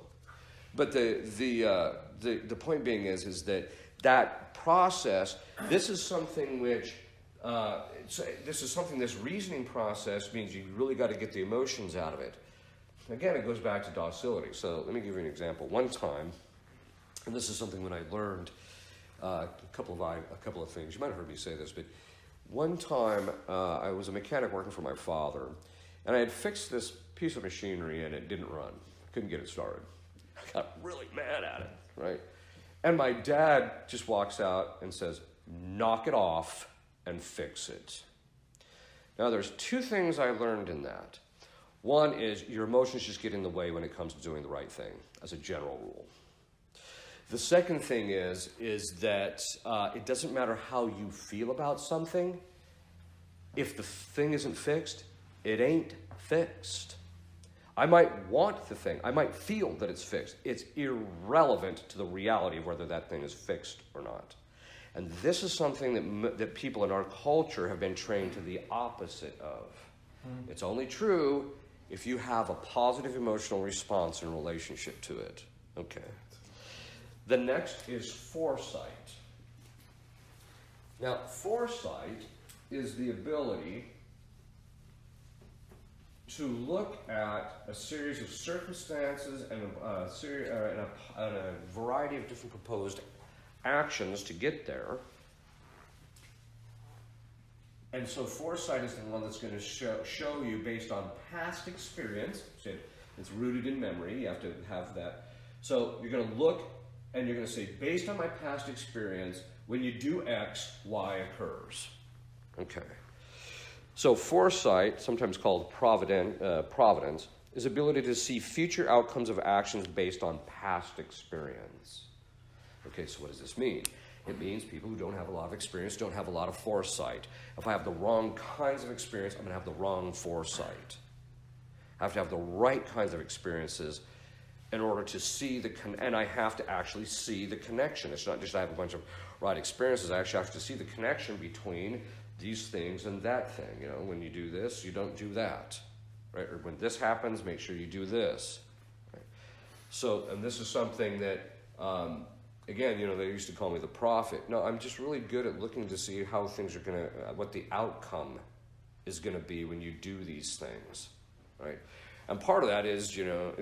But the, the, uh, the, the point being is, is that that process, this is something which... Uh, so this is something, this reasoning process means you really got to get the emotions out of it. Again, it goes back to docility. So let me give you an example. One time, and this is something when I learned uh, a couple of I, a couple of things. You might have heard me say this, but one time uh, I was a mechanic working for my father, and I had fixed this piece of machinery and it didn't run. I couldn't get it started. I got really mad at it, right? And my dad just walks out and says, "Knock it off and fix it." Now, there's two things I learned in that. One is your emotions just get in the way when it comes to doing the right thing, as a general rule. The second thing is, is that uh, it doesn't matter how you feel about something. If the thing isn't fixed, it ain't fixed. I might want the thing. I might feel that it's fixed. It's irrelevant to the reality of whether that thing is fixed or not. And this is something that, that people in our culture have been trained to the opposite of. Mm. It's only true if you have a positive emotional response in relationship to it. Okay. The next is foresight. Now, foresight is the ability to look at a series of circumstances and a, uh, seri uh, and, a, and a variety of different proposed actions to get there. And so foresight is the one that's going to show, show you based on past experience. So it's rooted in memory. You have to have that. So you're going to look and you're going to say, based on my past experience, when you do X, Y occurs. Okay. So foresight, sometimes called providen uh, providence, is ability to see future outcomes of actions based on past experience. Okay, so what does this mean? It means people who don't have a lot of experience don't have a lot of foresight. If I have the wrong kinds of experience, I'm going to have the wrong foresight. I have to have the right kinds of experiences in order to see the con and I have to actually see the connection. It's not just I have a bunch of right experiences. I actually have to see the connection between these things and that thing. You know, when you do this, you don't do that, right? Or when this happens, make sure you do this. Right? So, and this is something that, um, again, you know, they used to call me the prophet. No, I'm just really good at looking to see how things are going to, uh, what the outcome is going to be when you do these things, right? And part of that is, you know,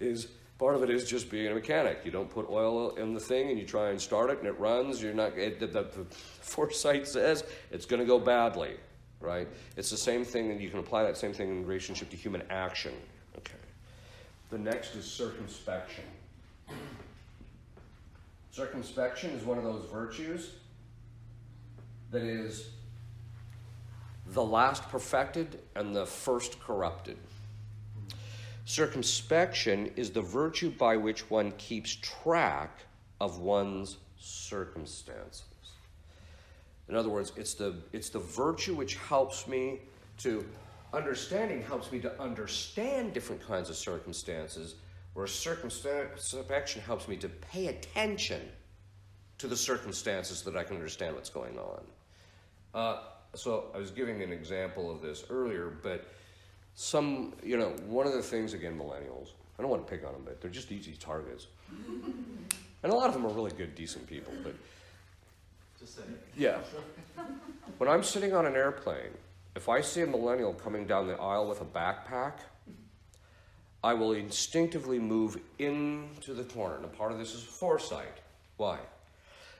is part of it is just being a mechanic. You don't put oil in the thing and you try and start it and it runs. You're not, it, the, the, the foresight says it's going to go badly, right? It's the same thing, and you can apply that same thing in relationship to human action. Okay. The next is circumspection. Circumspection is one of those virtues that is the last perfected and the first corrupted. Circumspection is the virtue by which one keeps track of one's circumstances. In other words, it's the, it's the virtue which helps me to, understanding helps me to understand different kinds of circumstances, where circumspection helps me to pay attention to the circumstances so that I can understand what's going on. Uh, so I was giving an example of this earlier, but Some, you know, one of the things, again, millennials, I don't want to pick on them, but they're just easy targets. And a lot of them are really good, decent people, but. Just saying. Yeah. When I'm sitting on an airplane, if I see a millennial coming down the aisle with a backpack, I will instinctively move into the corner. And a part of this is foresight. Why?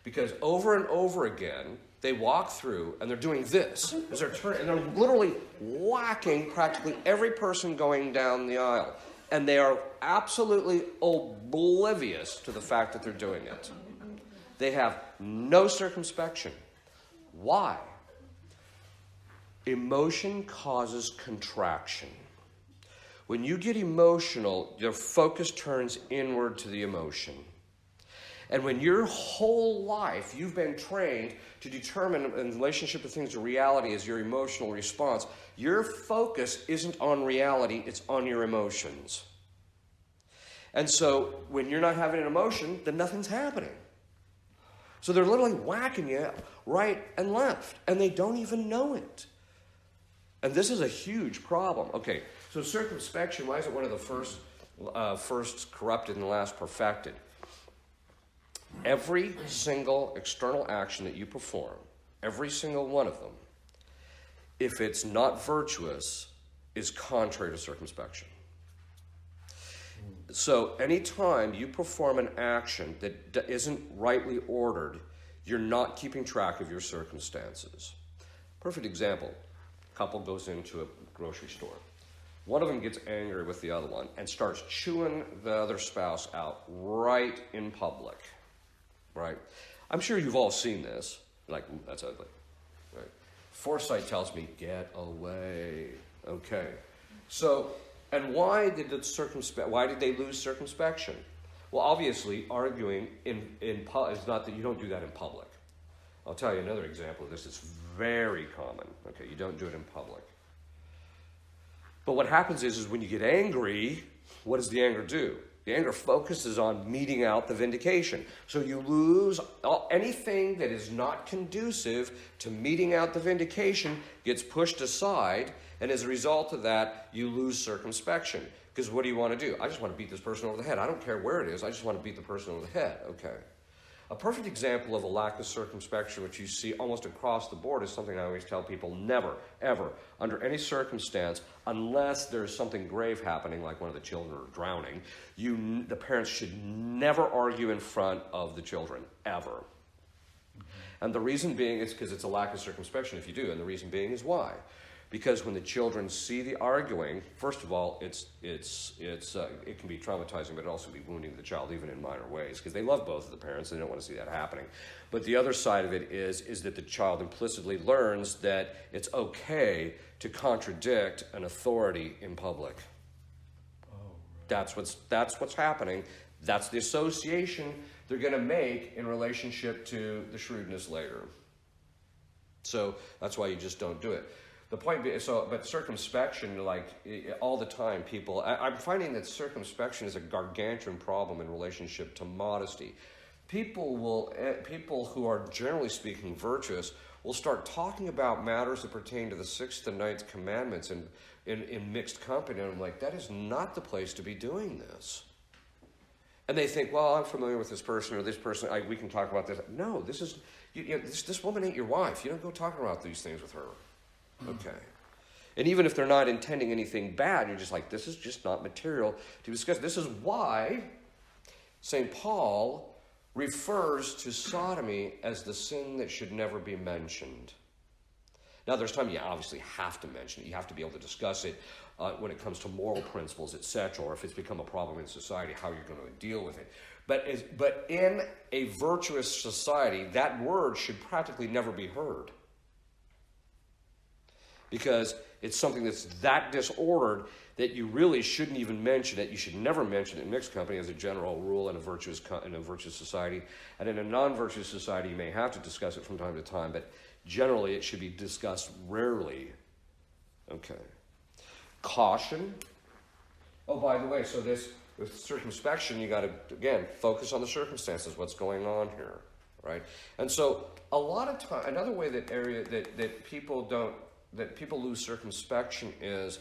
Because over and over again, they walk through and they're doing this as they're turning, and they're literally whacking practically every person going down the aisle. And they are absolutely oblivious to the fact that they're doing it. They have no circumspection. Why? Emotion causes contraction. When you get emotional, your focus turns inward to the emotion. And when your whole life you've been trained to determine in relationship to things, reality is your emotional response, your focus isn't on reality, it's on your emotions. And so when you're not having an emotion, then nothing's happening. So they're literally whacking you right and left, and they don't even know it. And this is a huge problem. Okay, so circumspection, why is it one of the first, uh, first corrupted and last perfected? Every single external action that you perform, every single one of them, if it's not virtuous, is contrary to circumspection. So anytime you perform an action that isn't rightly ordered, you're not keeping track of your circumstances. Perfect example. A couple goes into a grocery store. One of them gets angry with the other one and starts chewing the other spouse out right in public. Right? I'm sure you've all seen this. Like, ooh, that's ugly. Right? Foresight tells me, get away. Okay. So, and why did the circumspect? Why did they lose circumspection? Well, obviously, arguing in in is not that you don't do that in public. I'll tell you another example of this. It's very common. Okay, you don't do it in public. But what happens is, is when you get angry, what does the anger do? The anger focuses on meting out the vindication. So you lose all, anything that is not conducive to meting out the vindication gets pushed aside. And as a result of that, you lose circumspection. Because what do you want to do? I just want to beat this person over the head. I don't care where it is. I just want to beat the person over the head. Okay. A perfect example of a lack of circumspection, which you see almost across the board, is something I always tell people: never, ever, under any circumstance, unless there's something grave happening, like one of the children are drowning, you, the parents should never argue in front of the children, ever. And the reason being is because it's a lack of circumspection if you do, and the reason being is why? Because when the children see the arguing, first of all, it's, it's, it's, uh, it can be traumatizing, but it also be wounding the child, even in minor ways, because they love both of the parents. They don't want to see that happening. But the other side of it is, is that the child implicitly learns that it's okay to contradict an authority in public. Oh, right. That's what's, that's what's happening. That's the association they're going to make in relationship to the shrewdness later. So that's why you just don't do it. The point being, so, but circumspection, like all the time, people, I, I'm finding that circumspection is a gargantuan problem in relationship to modesty. People will, people who are generally speaking virtuous will start talking about matters that pertain to the sixth and ninth commandments in, in, in mixed company. And I'm like, that is not the place to be doing this. And they think, well, I'm familiar with this person or this person. I, we can talk about this. No, this is, you, you know, this, this woman ain't your wife. You don't go talking about these things with her. Okay. And even if they're not intending anything bad, you're just like, this is just not material to discuss. This is why Saint Paul refers to sodomy as the sin that should never be mentioned. Now, there's time you obviously have to mention it. You have to be able to discuss it uh, when it comes to moral principles, et cetera, or if it's become a problem in society, how you're going to deal with it. But, is, but in a virtuous society, that word should practically never be heard. Because it's something that's that disordered that you really shouldn't even mention it. You should never mention it in mixed company as a general rule in a virtuous, in a virtuous society. And in a non-virtuous society, you may have to discuss it from time to time, but generally it should be discussed rarely. Okay. Caution. Oh, by the way, so this with circumspection, you got to, again, focus on the circumstances, what's going on here, right? And so a lot of time, another way that area that, that people don't, that people lose circumspection is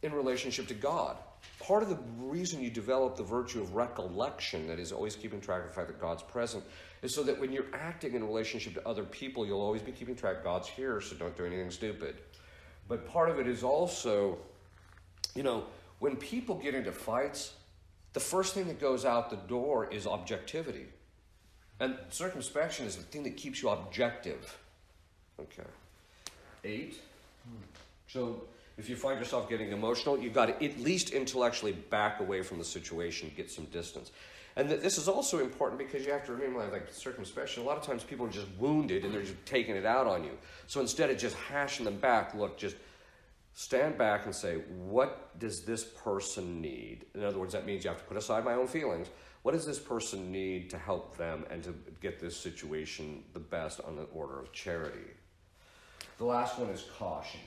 in relationship to God. Part of the reason you develop the virtue of recollection, that is always keeping track of the fact that God's present, is so that when you're acting in relationship to other people, you'll always be keeping track. God's here, so don't do anything stupid. But part of it is also, you know, when people get into fights, the first thing that goes out the door is objectivity. And circumspection is the thing that keeps you objective. Okay. Eight. So if you find yourself getting emotional, you've got to at least intellectually back away from the situation, get some distance. And th this is also important because you have to remember, like circumspection, a lot of times people are just wounded and they're just taking it out on you. So instead of just hashing them back, look, just stand back and say, what does this person need? In other words, that means you have to put aside my own feelings. What does this person need to help them and to get this situation the best on the order of charity? The last one is caution.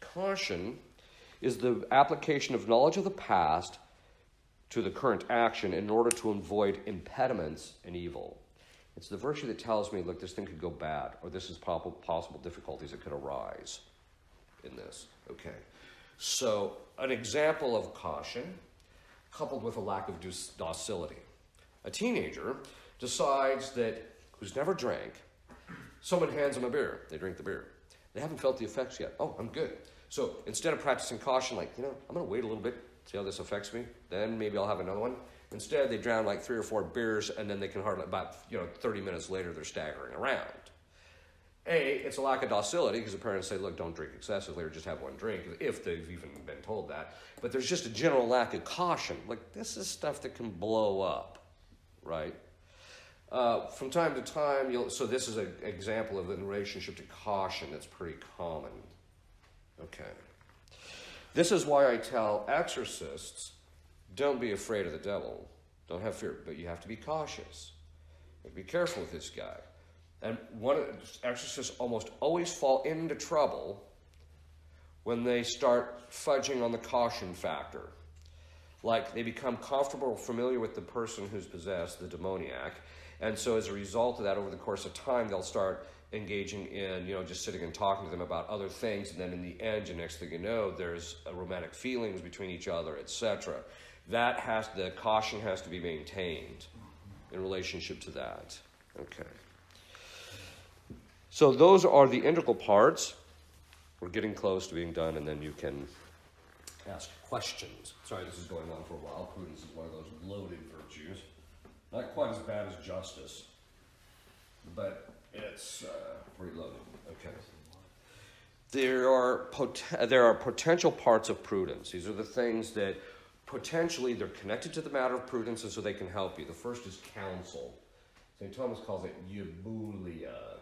Caution is the application of knowledge of the past to the current action in order to avoid impediments and evil. It's the virtue that tells me, look, this thing could go bad, or this is possible difficulties that could arise in this. Okay. So an example of caution coupled with a lack of docility. A teenager decides that, who's never drank, someone hands them a beer. They drink the beer. They haven't felt the effects yet. Oh, I'm good. So instead of practicing caution, like, you know, I'm going to wait a little bit, see how this affects me. Then maybe I'll have another one. Instead, they drown like three or four beers, and then they can hardly, about, you know, thirty minutes later, they're staggering around. A, it's a lack of docility because the parents say, look, don't drink excessively or just have one drink, if they've even been told that. But there's just a general lack of caution. Like, this is stuff that can blow up, right? Uh, from time to time, you'll, so this is an example of the relationship to caution that's pretty common. Okay. This is why I tell exorcists, don't be afraid of the devil. Don't have fear, but you have to be cautious. Be careful with this guy. And one of the exorcists almost always fall into trouble when they start fudging on the caution factor. Like, they become comfortable or familiar with the person who's possessed, the demoniac, and so as a result of that, over the course of time, they'll start engaging in, you know, just sitting and talking to them about other things, and then in the end, the next thing you know, there's romantic feelings between each other, et cetera. That has, the caution has to be maintained in relationship to that. Okay. So those are the integral parts. We're getting close to being done, and then you can ask questions. Sorry, this is going on for a while. Prudence is one of those loaded virtues. Not quite as bad as justice, but it's uh, pretty loaded. Okay. There are, pot there are potential parts of prudence. These are the things that potentially they're connected to the matter of prudence, and so they can help you. The first is counsel. Saint Thomas calls it eubulia,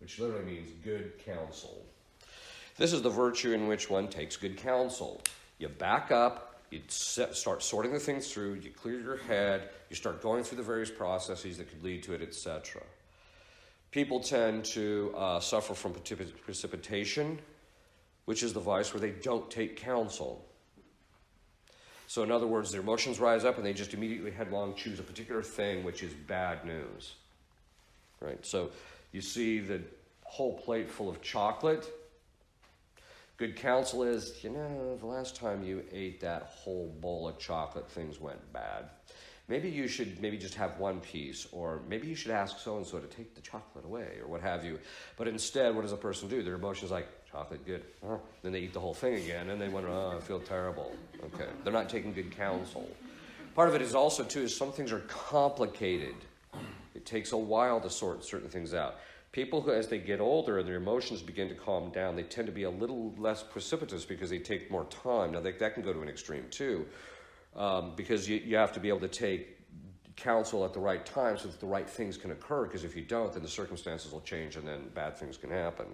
which literally means good counsel. This is the virtue in which one takes good counsel. You back up, you start sorting the things through, you clear your head, you start going through the various processes that could lead to it, et cetera. People tend to uh, suffer from precipitation, which is the vice where they don't take counsel. So in other words, their emotions rise up and they just immediately headlong choose a particular thing, which is bad news. Right? So you see the whole plate full of chocolate. Good counsel is, you know, the last time you ate that whole bowl of chocolate, things went bad. Maybe you should maybe just have one piece, or maybe you should ask so-and-so to take the chocolate away, or what have you. But instead, what does a person do? Their emotion's like, chocolate, good. Oh. Then they eat the whole thing again, and they went, oh, I feel terrible. Okay, they're not taking good counsel. Part of it is also, too, is some things are complicated. It takes a while to sort certain things out. People who, as they get older and their emotions begin to calm down, they tend to be a little less precipitous because they take more time. Now, they, that can go to an extreme, too, um, because you, you have to be able to take counsel at the right time so that the right things can occur, because if you don't, then the circumstances will change and then bad things can happen.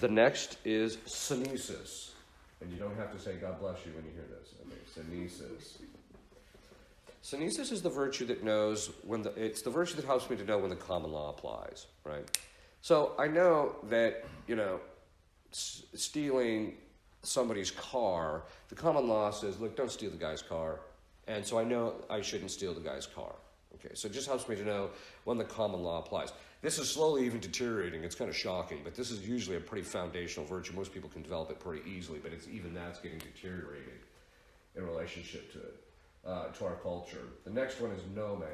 The next is synesis. And you don't have to say God bless you when you hear this. I mean, synesis. Synesis is the virtue that knows when the, it's the virtue that helps me to know when the common law applies, right? So I know that, you know, s stealing somebody's car, the common law says, look, don't steal the guy's car. And so I know I shouldn't steal the guy's car. Okay, so it just helps me to know when the common law applies. This is slowly even deteriorating. It's kind of shocking, but this is usually a pretty foundational virtue. Most people can develop it pretty easily, but it's even that's getting deteriorated in relationship to it. Uh, to our culture. The next one is nome.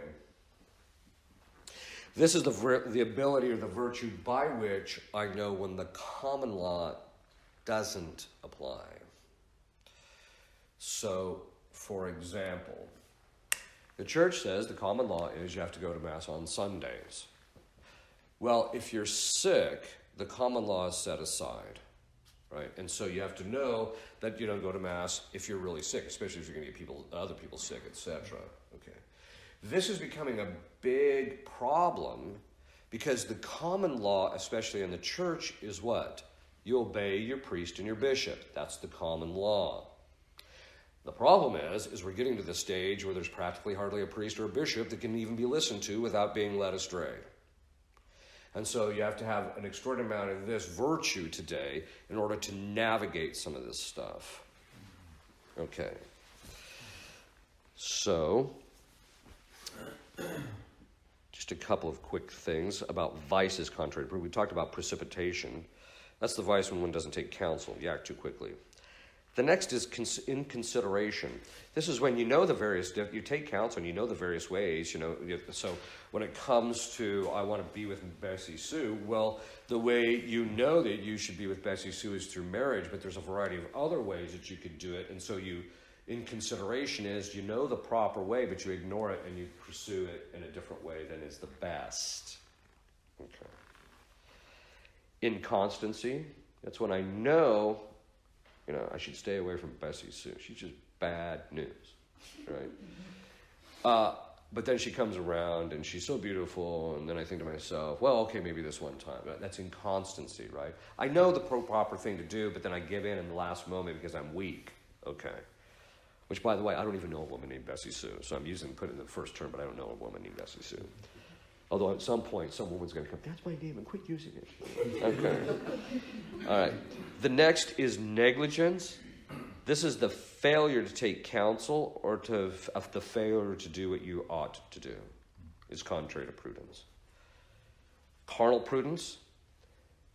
This is the, the ability or the virtue by which I know when the common law doesn't apply. So, for example, the church says the common law is you have to go to Mass on Sundays. Well, if you're sick, the common law is set aside. Right, and so you have to know that you don't go to Mass if you're really sick, especially if you're going to get people, other people sick, et cetera. Okay, this is becoming a big problem because the common law, especially in the church, is what? You obey your priest and your bishop. That's the common law. The problem is, is we're getting to the stage where there's practically hardly a priest or a bishop that can even be listened to without being led astray. And so you have to have an extraordinary amount of this virtue today in order to navigate some of this stuff. Okay. So, just a couple of quick things about vices contrary to prudence. We talked about precipitation. That's the vice when one doesn't take counsel. You act too quickly. The next is inconsideration. This is when you know the various, you take counsel and you know the various ways, you know, so when it comes to, I want to be with Bessie Sue, well, the way you know that you should be with Bessie Sue is through marriage, but there's a variety of other ways that you could do it, and so you, in consideration is, you know the proper way, but you ignore it and you pursue it in a different way than is the best. Okay. Inconstancy, that's when I know, you know, I should stay away from Bessie Sue. She's just bad news, right? uh, but then she comes around, and she's so beautiful, and then I think to myself, well, okay, maybe this one time. That's inconstancy, right? I know the pro proper thing to do, but then I give in in the last moment because I'm weak, okay? Which, by the way, I don't even know a woman named Bessie Sue, so I'm using put it in the first term, but I don't know a woman named Bessie Sue. Although at some point, some woman's going to come, that's my name, and quit using it. Okay. All right. The next is negligence. This is the failure to take counsel or to of the failure to do what you ought to do. It's contrary to prudence. Carnal prudence.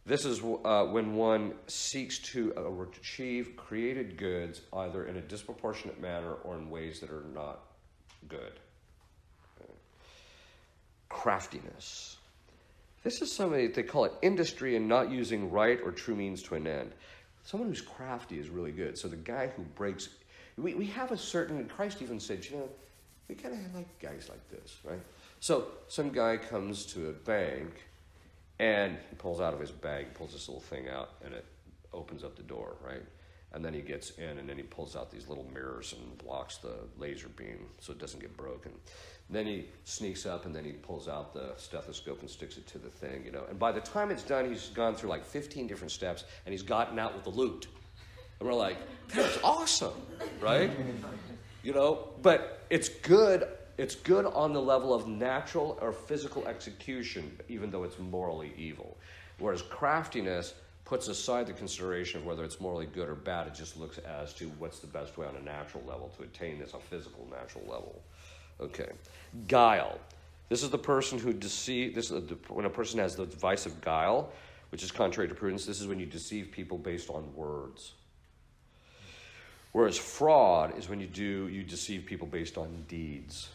This is uh, when one seeks to uh, achieve created goods either in a disproportionate manner or in ways that are not good. Craftiness. This is somebody, they call it industry and not using right or true means to an end. Someone who's crafty is really good. So the guy who breaks, we, we have a certain, Christ even said, you know, we kind of like guys like this, right? So some guy comes to a bank and he pulls out of his bag, pulls this little thing out and it opens up the door, right? And then he gets in and then he pulls out these little mirrors and blocks the laser beam so it doesn't get broken. And then he sneaks up and then he pulls out the stethoscope and sticks it to the thing, you know. And by the time it's done, he's gone through like fifteen different steps and he's gotten out with the loot. And we're like, that's awesome, right? You know, but it's good. It's good on the level of natural or physical execution, even though it's morally evil. Whereas craftiness puts aside the consideration of whether it's morally good or bad. It just looks as to what's the best way on a natural level to attain this, a physical natural level. Okay. Guile. This is the person who deceive, this is the, when a person has the vice of guile, which is contrary to prudence. This is when you deceive people based on words. Whereas fraud is when you do, you deceive people based on deeds.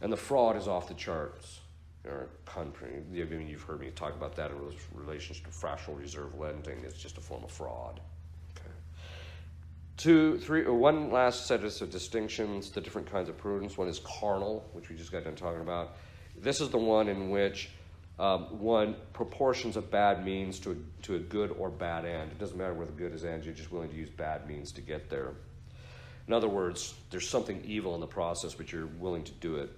And the fraud is off the charts. Or country. I mean, you've heard me talk about that in relation to fractional reserve lending. It's just a form of fraud. Okay. Two, three, or one last set of distinctions, the different kinds of prudence. One is carnal, which we just got done talking about. This is the one in which um, one proportions a bad means to a, to a good or bad end. It doesn't matter where the good is end, you're just willing to use bad means to get there. In other words, there's something evil in the process, but you're willing to do it.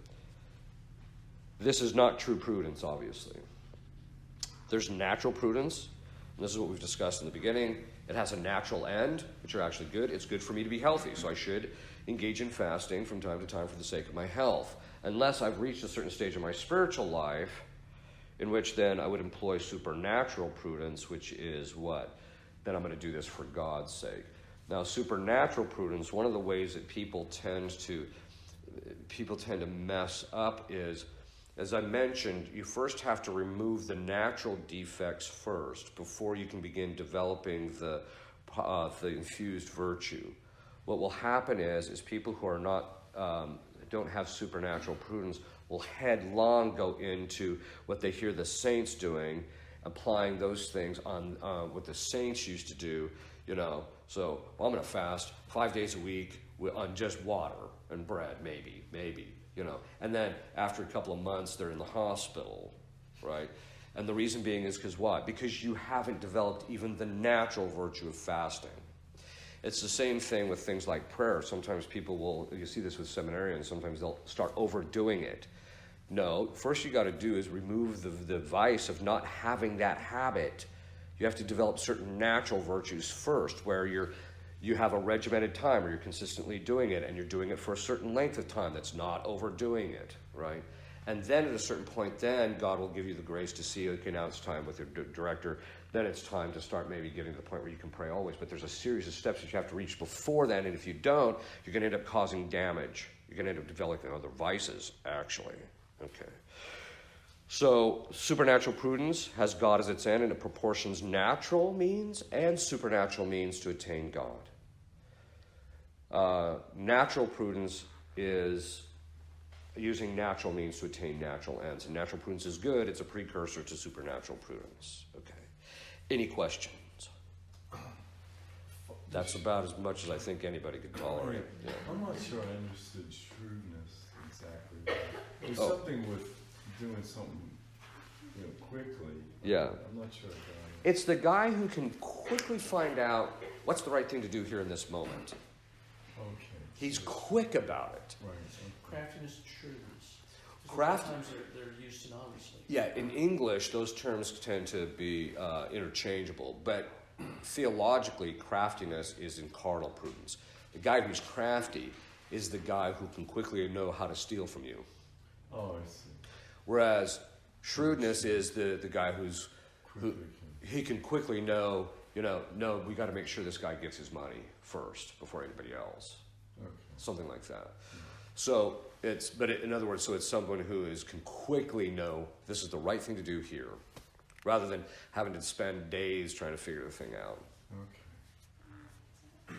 This is not true prudence, obviously. There's natural prudence, and this is what we've discussed in the beginning. It has a natural end, which are actually good. It's good for me to be healthy, so I should engage in fasting from time to time for the sake of my health, unless I've reached a certain stage of my spiritual life, in which then I would employ supernatural prudence, which is what? Then I'm going to do this for God's sake. Now, supernatural prudence, one of the ways that people tend to, people tend to mess up is, as I mentioned, you first have to remove the natural defects first before you can begin developing the, uh, the infused virtue. What will happen is, is people who are not, um, don't have supernatural prudence will headlong go into what they hear the saints doing, applying those things on uh, what the saints used to do, you know. So well, I'm going to fast five days a week on just water and bread, maybe, maybe. You know, and then after a couple of months, they're in the hospital, right? And the reason being is because why? Because you haven't developed even the natural virtue of fasting. It's the same thing with things like prayer. Sometimes people will, you see this with seminarians, sometimes they'll start overdoing it. No, first you got to do is remove the, the vice of not having that habit. You have to develop certain natural virtues first, where you're You have a regimented time where you're consistently doing it and you're doing it for a certain length of time. That's not overdoing it, right? And then at a certain point, then God will give you the grace to see, okay, now it's time with your director. Then it's time to start maybe getting to the point where you can pray always. But there's a series of steps that you have to reach before then. And if you don't, you're going to end up causing damage. You're going to end up developing other vices, actually. Okay. So supernatural prudence has God as its end, and it proportions natural means and supernatural means to attain God. Uh, natural prudence is using natural means to attain natural ends. And natural prudence is good. It's a precursor to supernatural prudence. Okay. Any questions? That's about as much as I think anybody could tolerate. Yeah. I'm not sure I understood shrewdness exactly. There's oh. something with doing something, you know, quickly. Yeah. I'm not sure. It's the guy who can quickly find out what's the right thing to do here in this moment. Okay. He's so quick about it. Right. Okay. Craftiness, shrewdness. Craft. Sometimes they're, they're used synonymously. Yeah, in English, those terms tend to be uh, interchangeable. But theologically, craftiness is in carnal prudence. The guy who's crafty is the guy who can quickly know how to steal from you. Oh, I see. Whereas shrewdness is the, the guy who's, who, he can quickly know, you know, no, we got to make sure this guy gets his money first before anybody else. Okay. Something like that. Yeah. So it's, but it, in other words, so it's someone who is, can quickly know this is the right thing to do here, rather than having to spend days trying to figure the thing out. Okay.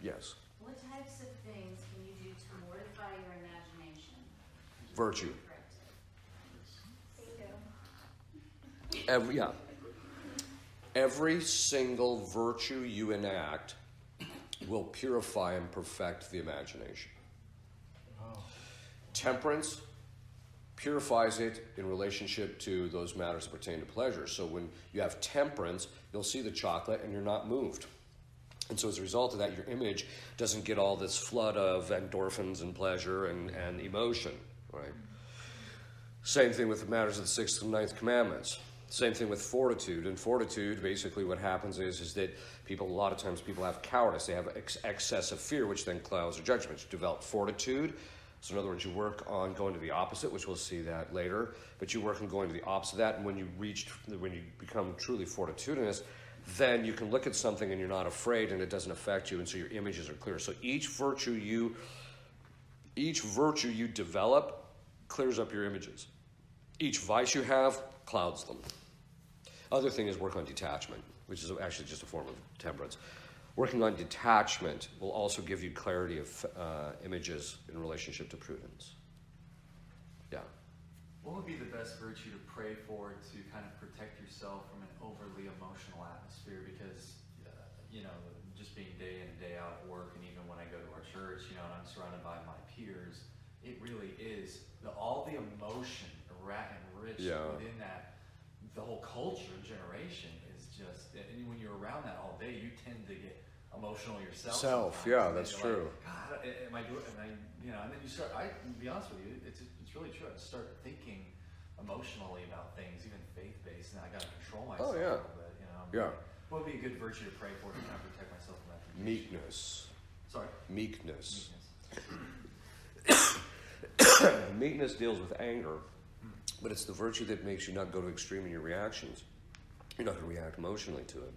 Yes? What types of things can you do to mortify your imagination? Virtue. Every, yeah. Every single virtue you enact will purify and perfect the imagination. Oh. Temperance purifies it in relationship to those matters that pertain to pleasure. So when you have temperance, you'll see the chocolate and you're not moved. And so as a result of that, your image doesn't get all this flood of endorphins and pleasure and, and emotion, right? Same thing with the matters of the sixth and ninth commandments. Same thing with fortitude. And fortitude, basically what happens is, is that people, a lot of times people have cowardice. They have ex excess of fear, which then clouds their judgments. You develop fortitude. So in other words, you work on going to the opposite, which we'll see that later. But you work on going to the opposite of that. And when you reach, when you become truly fortitudinous, then you can look at something and you're not afraid and it doesn't affect you. And so your images are clear. So each virtue you, each virtue you develop clears up your images. Each vice you have clouds them. Other thing is work on detachment, which is actually just a form of temperance. Working on detachment will also give you clarity of uh, images in relationship to prudence. Yeah. What would be the best virtue to pray for to kind of protect yourself from an overly emotional atmosphere? Because, uh, you know, just being day in and day out at work, and even when I go to our church, you know, and I'm surrounded by my peers, it really is the, all the emotion enriched yeah. within that. The whole culture generation is just, and when you're around that all day, you tend to get emotional yourself. Self, yeah, that's true. Like, God, am I doing? And I, you know, and then you start. I, to be honest with you, it's it's really true. I start thinking emotionally about things, even faith-based, and I got to control myself. Oh yeah. A little bit, you know? Yeah. What would be a good virtue to pray for to kind of protect myself from that? Meekness. Sorry. Meekness. Meekness. Meekness deals with anger. But it's the virtue that makes you not go to extreme in your reactions. You're not going to react emotionally to it.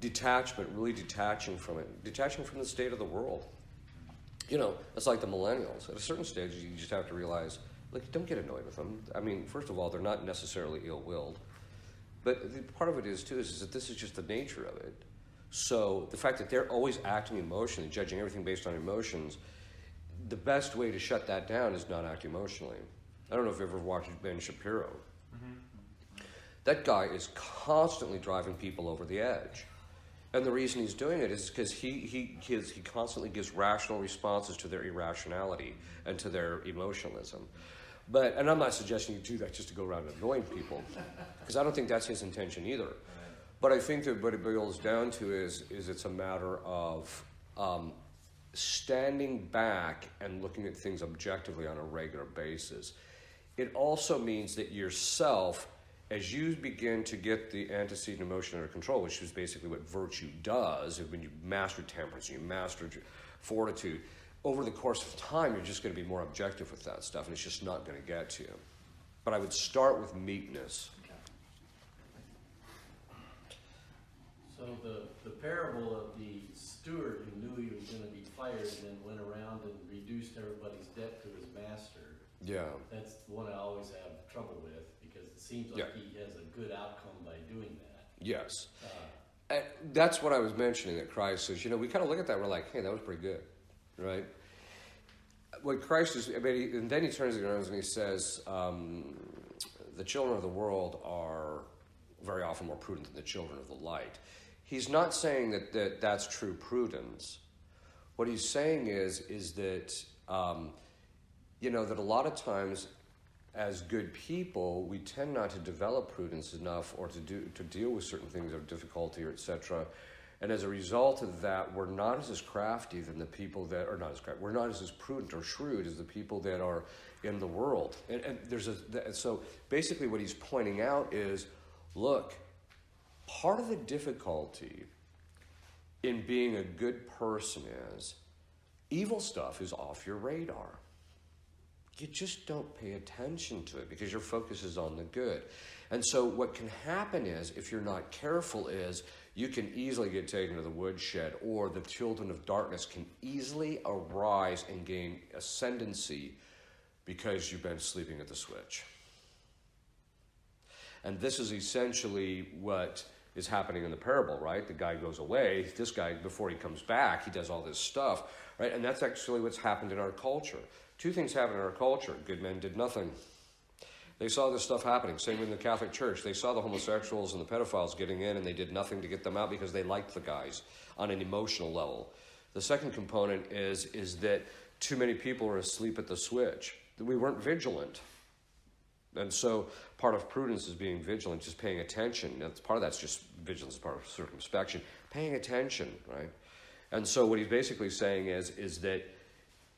Detachment, really detaching from it. Detaching from the state of the world. You know, it's like the millennials. At a certain stage, you just have to realize, like, don't get annoyed with them. I mean, first of all, they're not necessarily ill-willed. But the part of it is, too, is, is that this is just the nature of it. So the fact that they're always acting emotionally, judging everything based on emotions, the best way to shut that down is not act emotionally. I don't know if you've ever watched Ben Shapiro. Mm-hmm. That guy is constantly driving people over the edge. And the reason he's doing it is because he, he, gives, he constantly gives rational responses to their irrationality and to their emotionalism. But, and I'm not suggesting you do that just to go around annoying people, because I don't think that's his intention either. But I think that what it boils down to is, is it's a matter of um, standing back and looking at things objectively on a regular basis. It also means that yourself, as you begin to get the antecedent emotion under control, which is basically what virtue does, when you master temperance, you master fortitude, over the course of time, you're just going to be more objective with that stuff, and it's just not going to get to you. But I would start with meekness. So the, the parable of the steward who knew he was going to be fired and then went around and reduced everybody's debt to his master. Yeah, that's the one I always have trouble with, because it seems like yeah. he has a good outcome by doing that. Yes, uh, and that's what I was mentioning. That Christ says, you know, we kind of look at that, and we're like, hey, that was pretty good, right? What Christ is, I mean, he, and then he turns it around and he says, um, the children of the world are very often more prudent than the children of the light. He's not saying that, that that's true prudence. What he's saying is, is that. Um, You know, that a lot of times, as good people, we tend not to develop prudence enough or to, do, to deal with certain things of difficulty or et cetera. And as a result of that, we're not as, as crafty than the people that are not as crafty. We're not as, as prudent or shrewd as the people that are in the world. And, and there's a, so basically what he's pointing out is, look, part of the difficulty in being a good person is evil stuff is off your radar. you just don't pay attention to it because your focus is on the good. And so what can happen is, if you're not careful, is you can easily get taken to the woodshed, or the children of darkness can easily arise and gain ascendancy because you've been sleeping at the switch. And this is essentially what is happening in the parable, right? The guy goes away. This guy, before he comes back, he does all this stuff, right? And that's actually what's happened in our culture. Two things happen in our culture. Good men did nothing. They saw this stuff happening. Same in the Catholic Church. They saw the homosexuals and the pedophiles getting in, and they did nothing to get them out because they liked the guys on an emotional level. The second component is, is that too many people are asleep at the switch. We weren't vigilant. And so part of prudence is being vigilant, just paying attention. That's part of that's just vigilance, part of circumspection, paying attention, right? And so what he's basically saying is, is that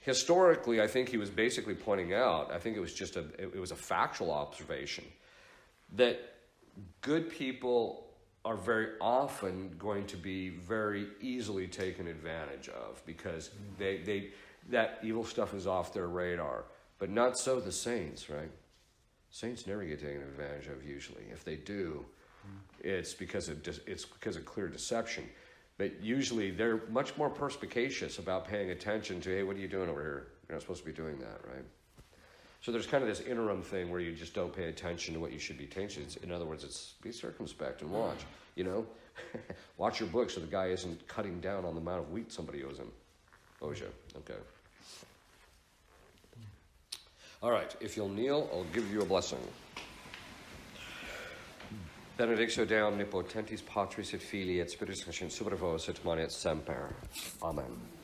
historically, I think he was basically pointing out, I think it was just a, it was a factual observation, that good people are very often going to be very easily taken advantage of because they, they, that evil stuff is off their radar, but not so the saints, right? Saints never get taken advantage of usually. If they do, it's because of it's because of clear deception. But usually they're much more perspicacious about paying attention to, hey, what are you doing over here? You're not supposed to be doing that, right? So there's kind of this interim thing where you just don't pay attention to what you should be attention. In other words, it's be circumspect and watch. You know, watch your book so the guy isn't cutting down on the amount of wheat somebody owes him. Owes you. Okay. All right, if you'll kneel, I'll give you a blessing. Benedictio Deum nipotentis Patris et Filii et Spiritus Sancti, super vos et mane et semper. Amen.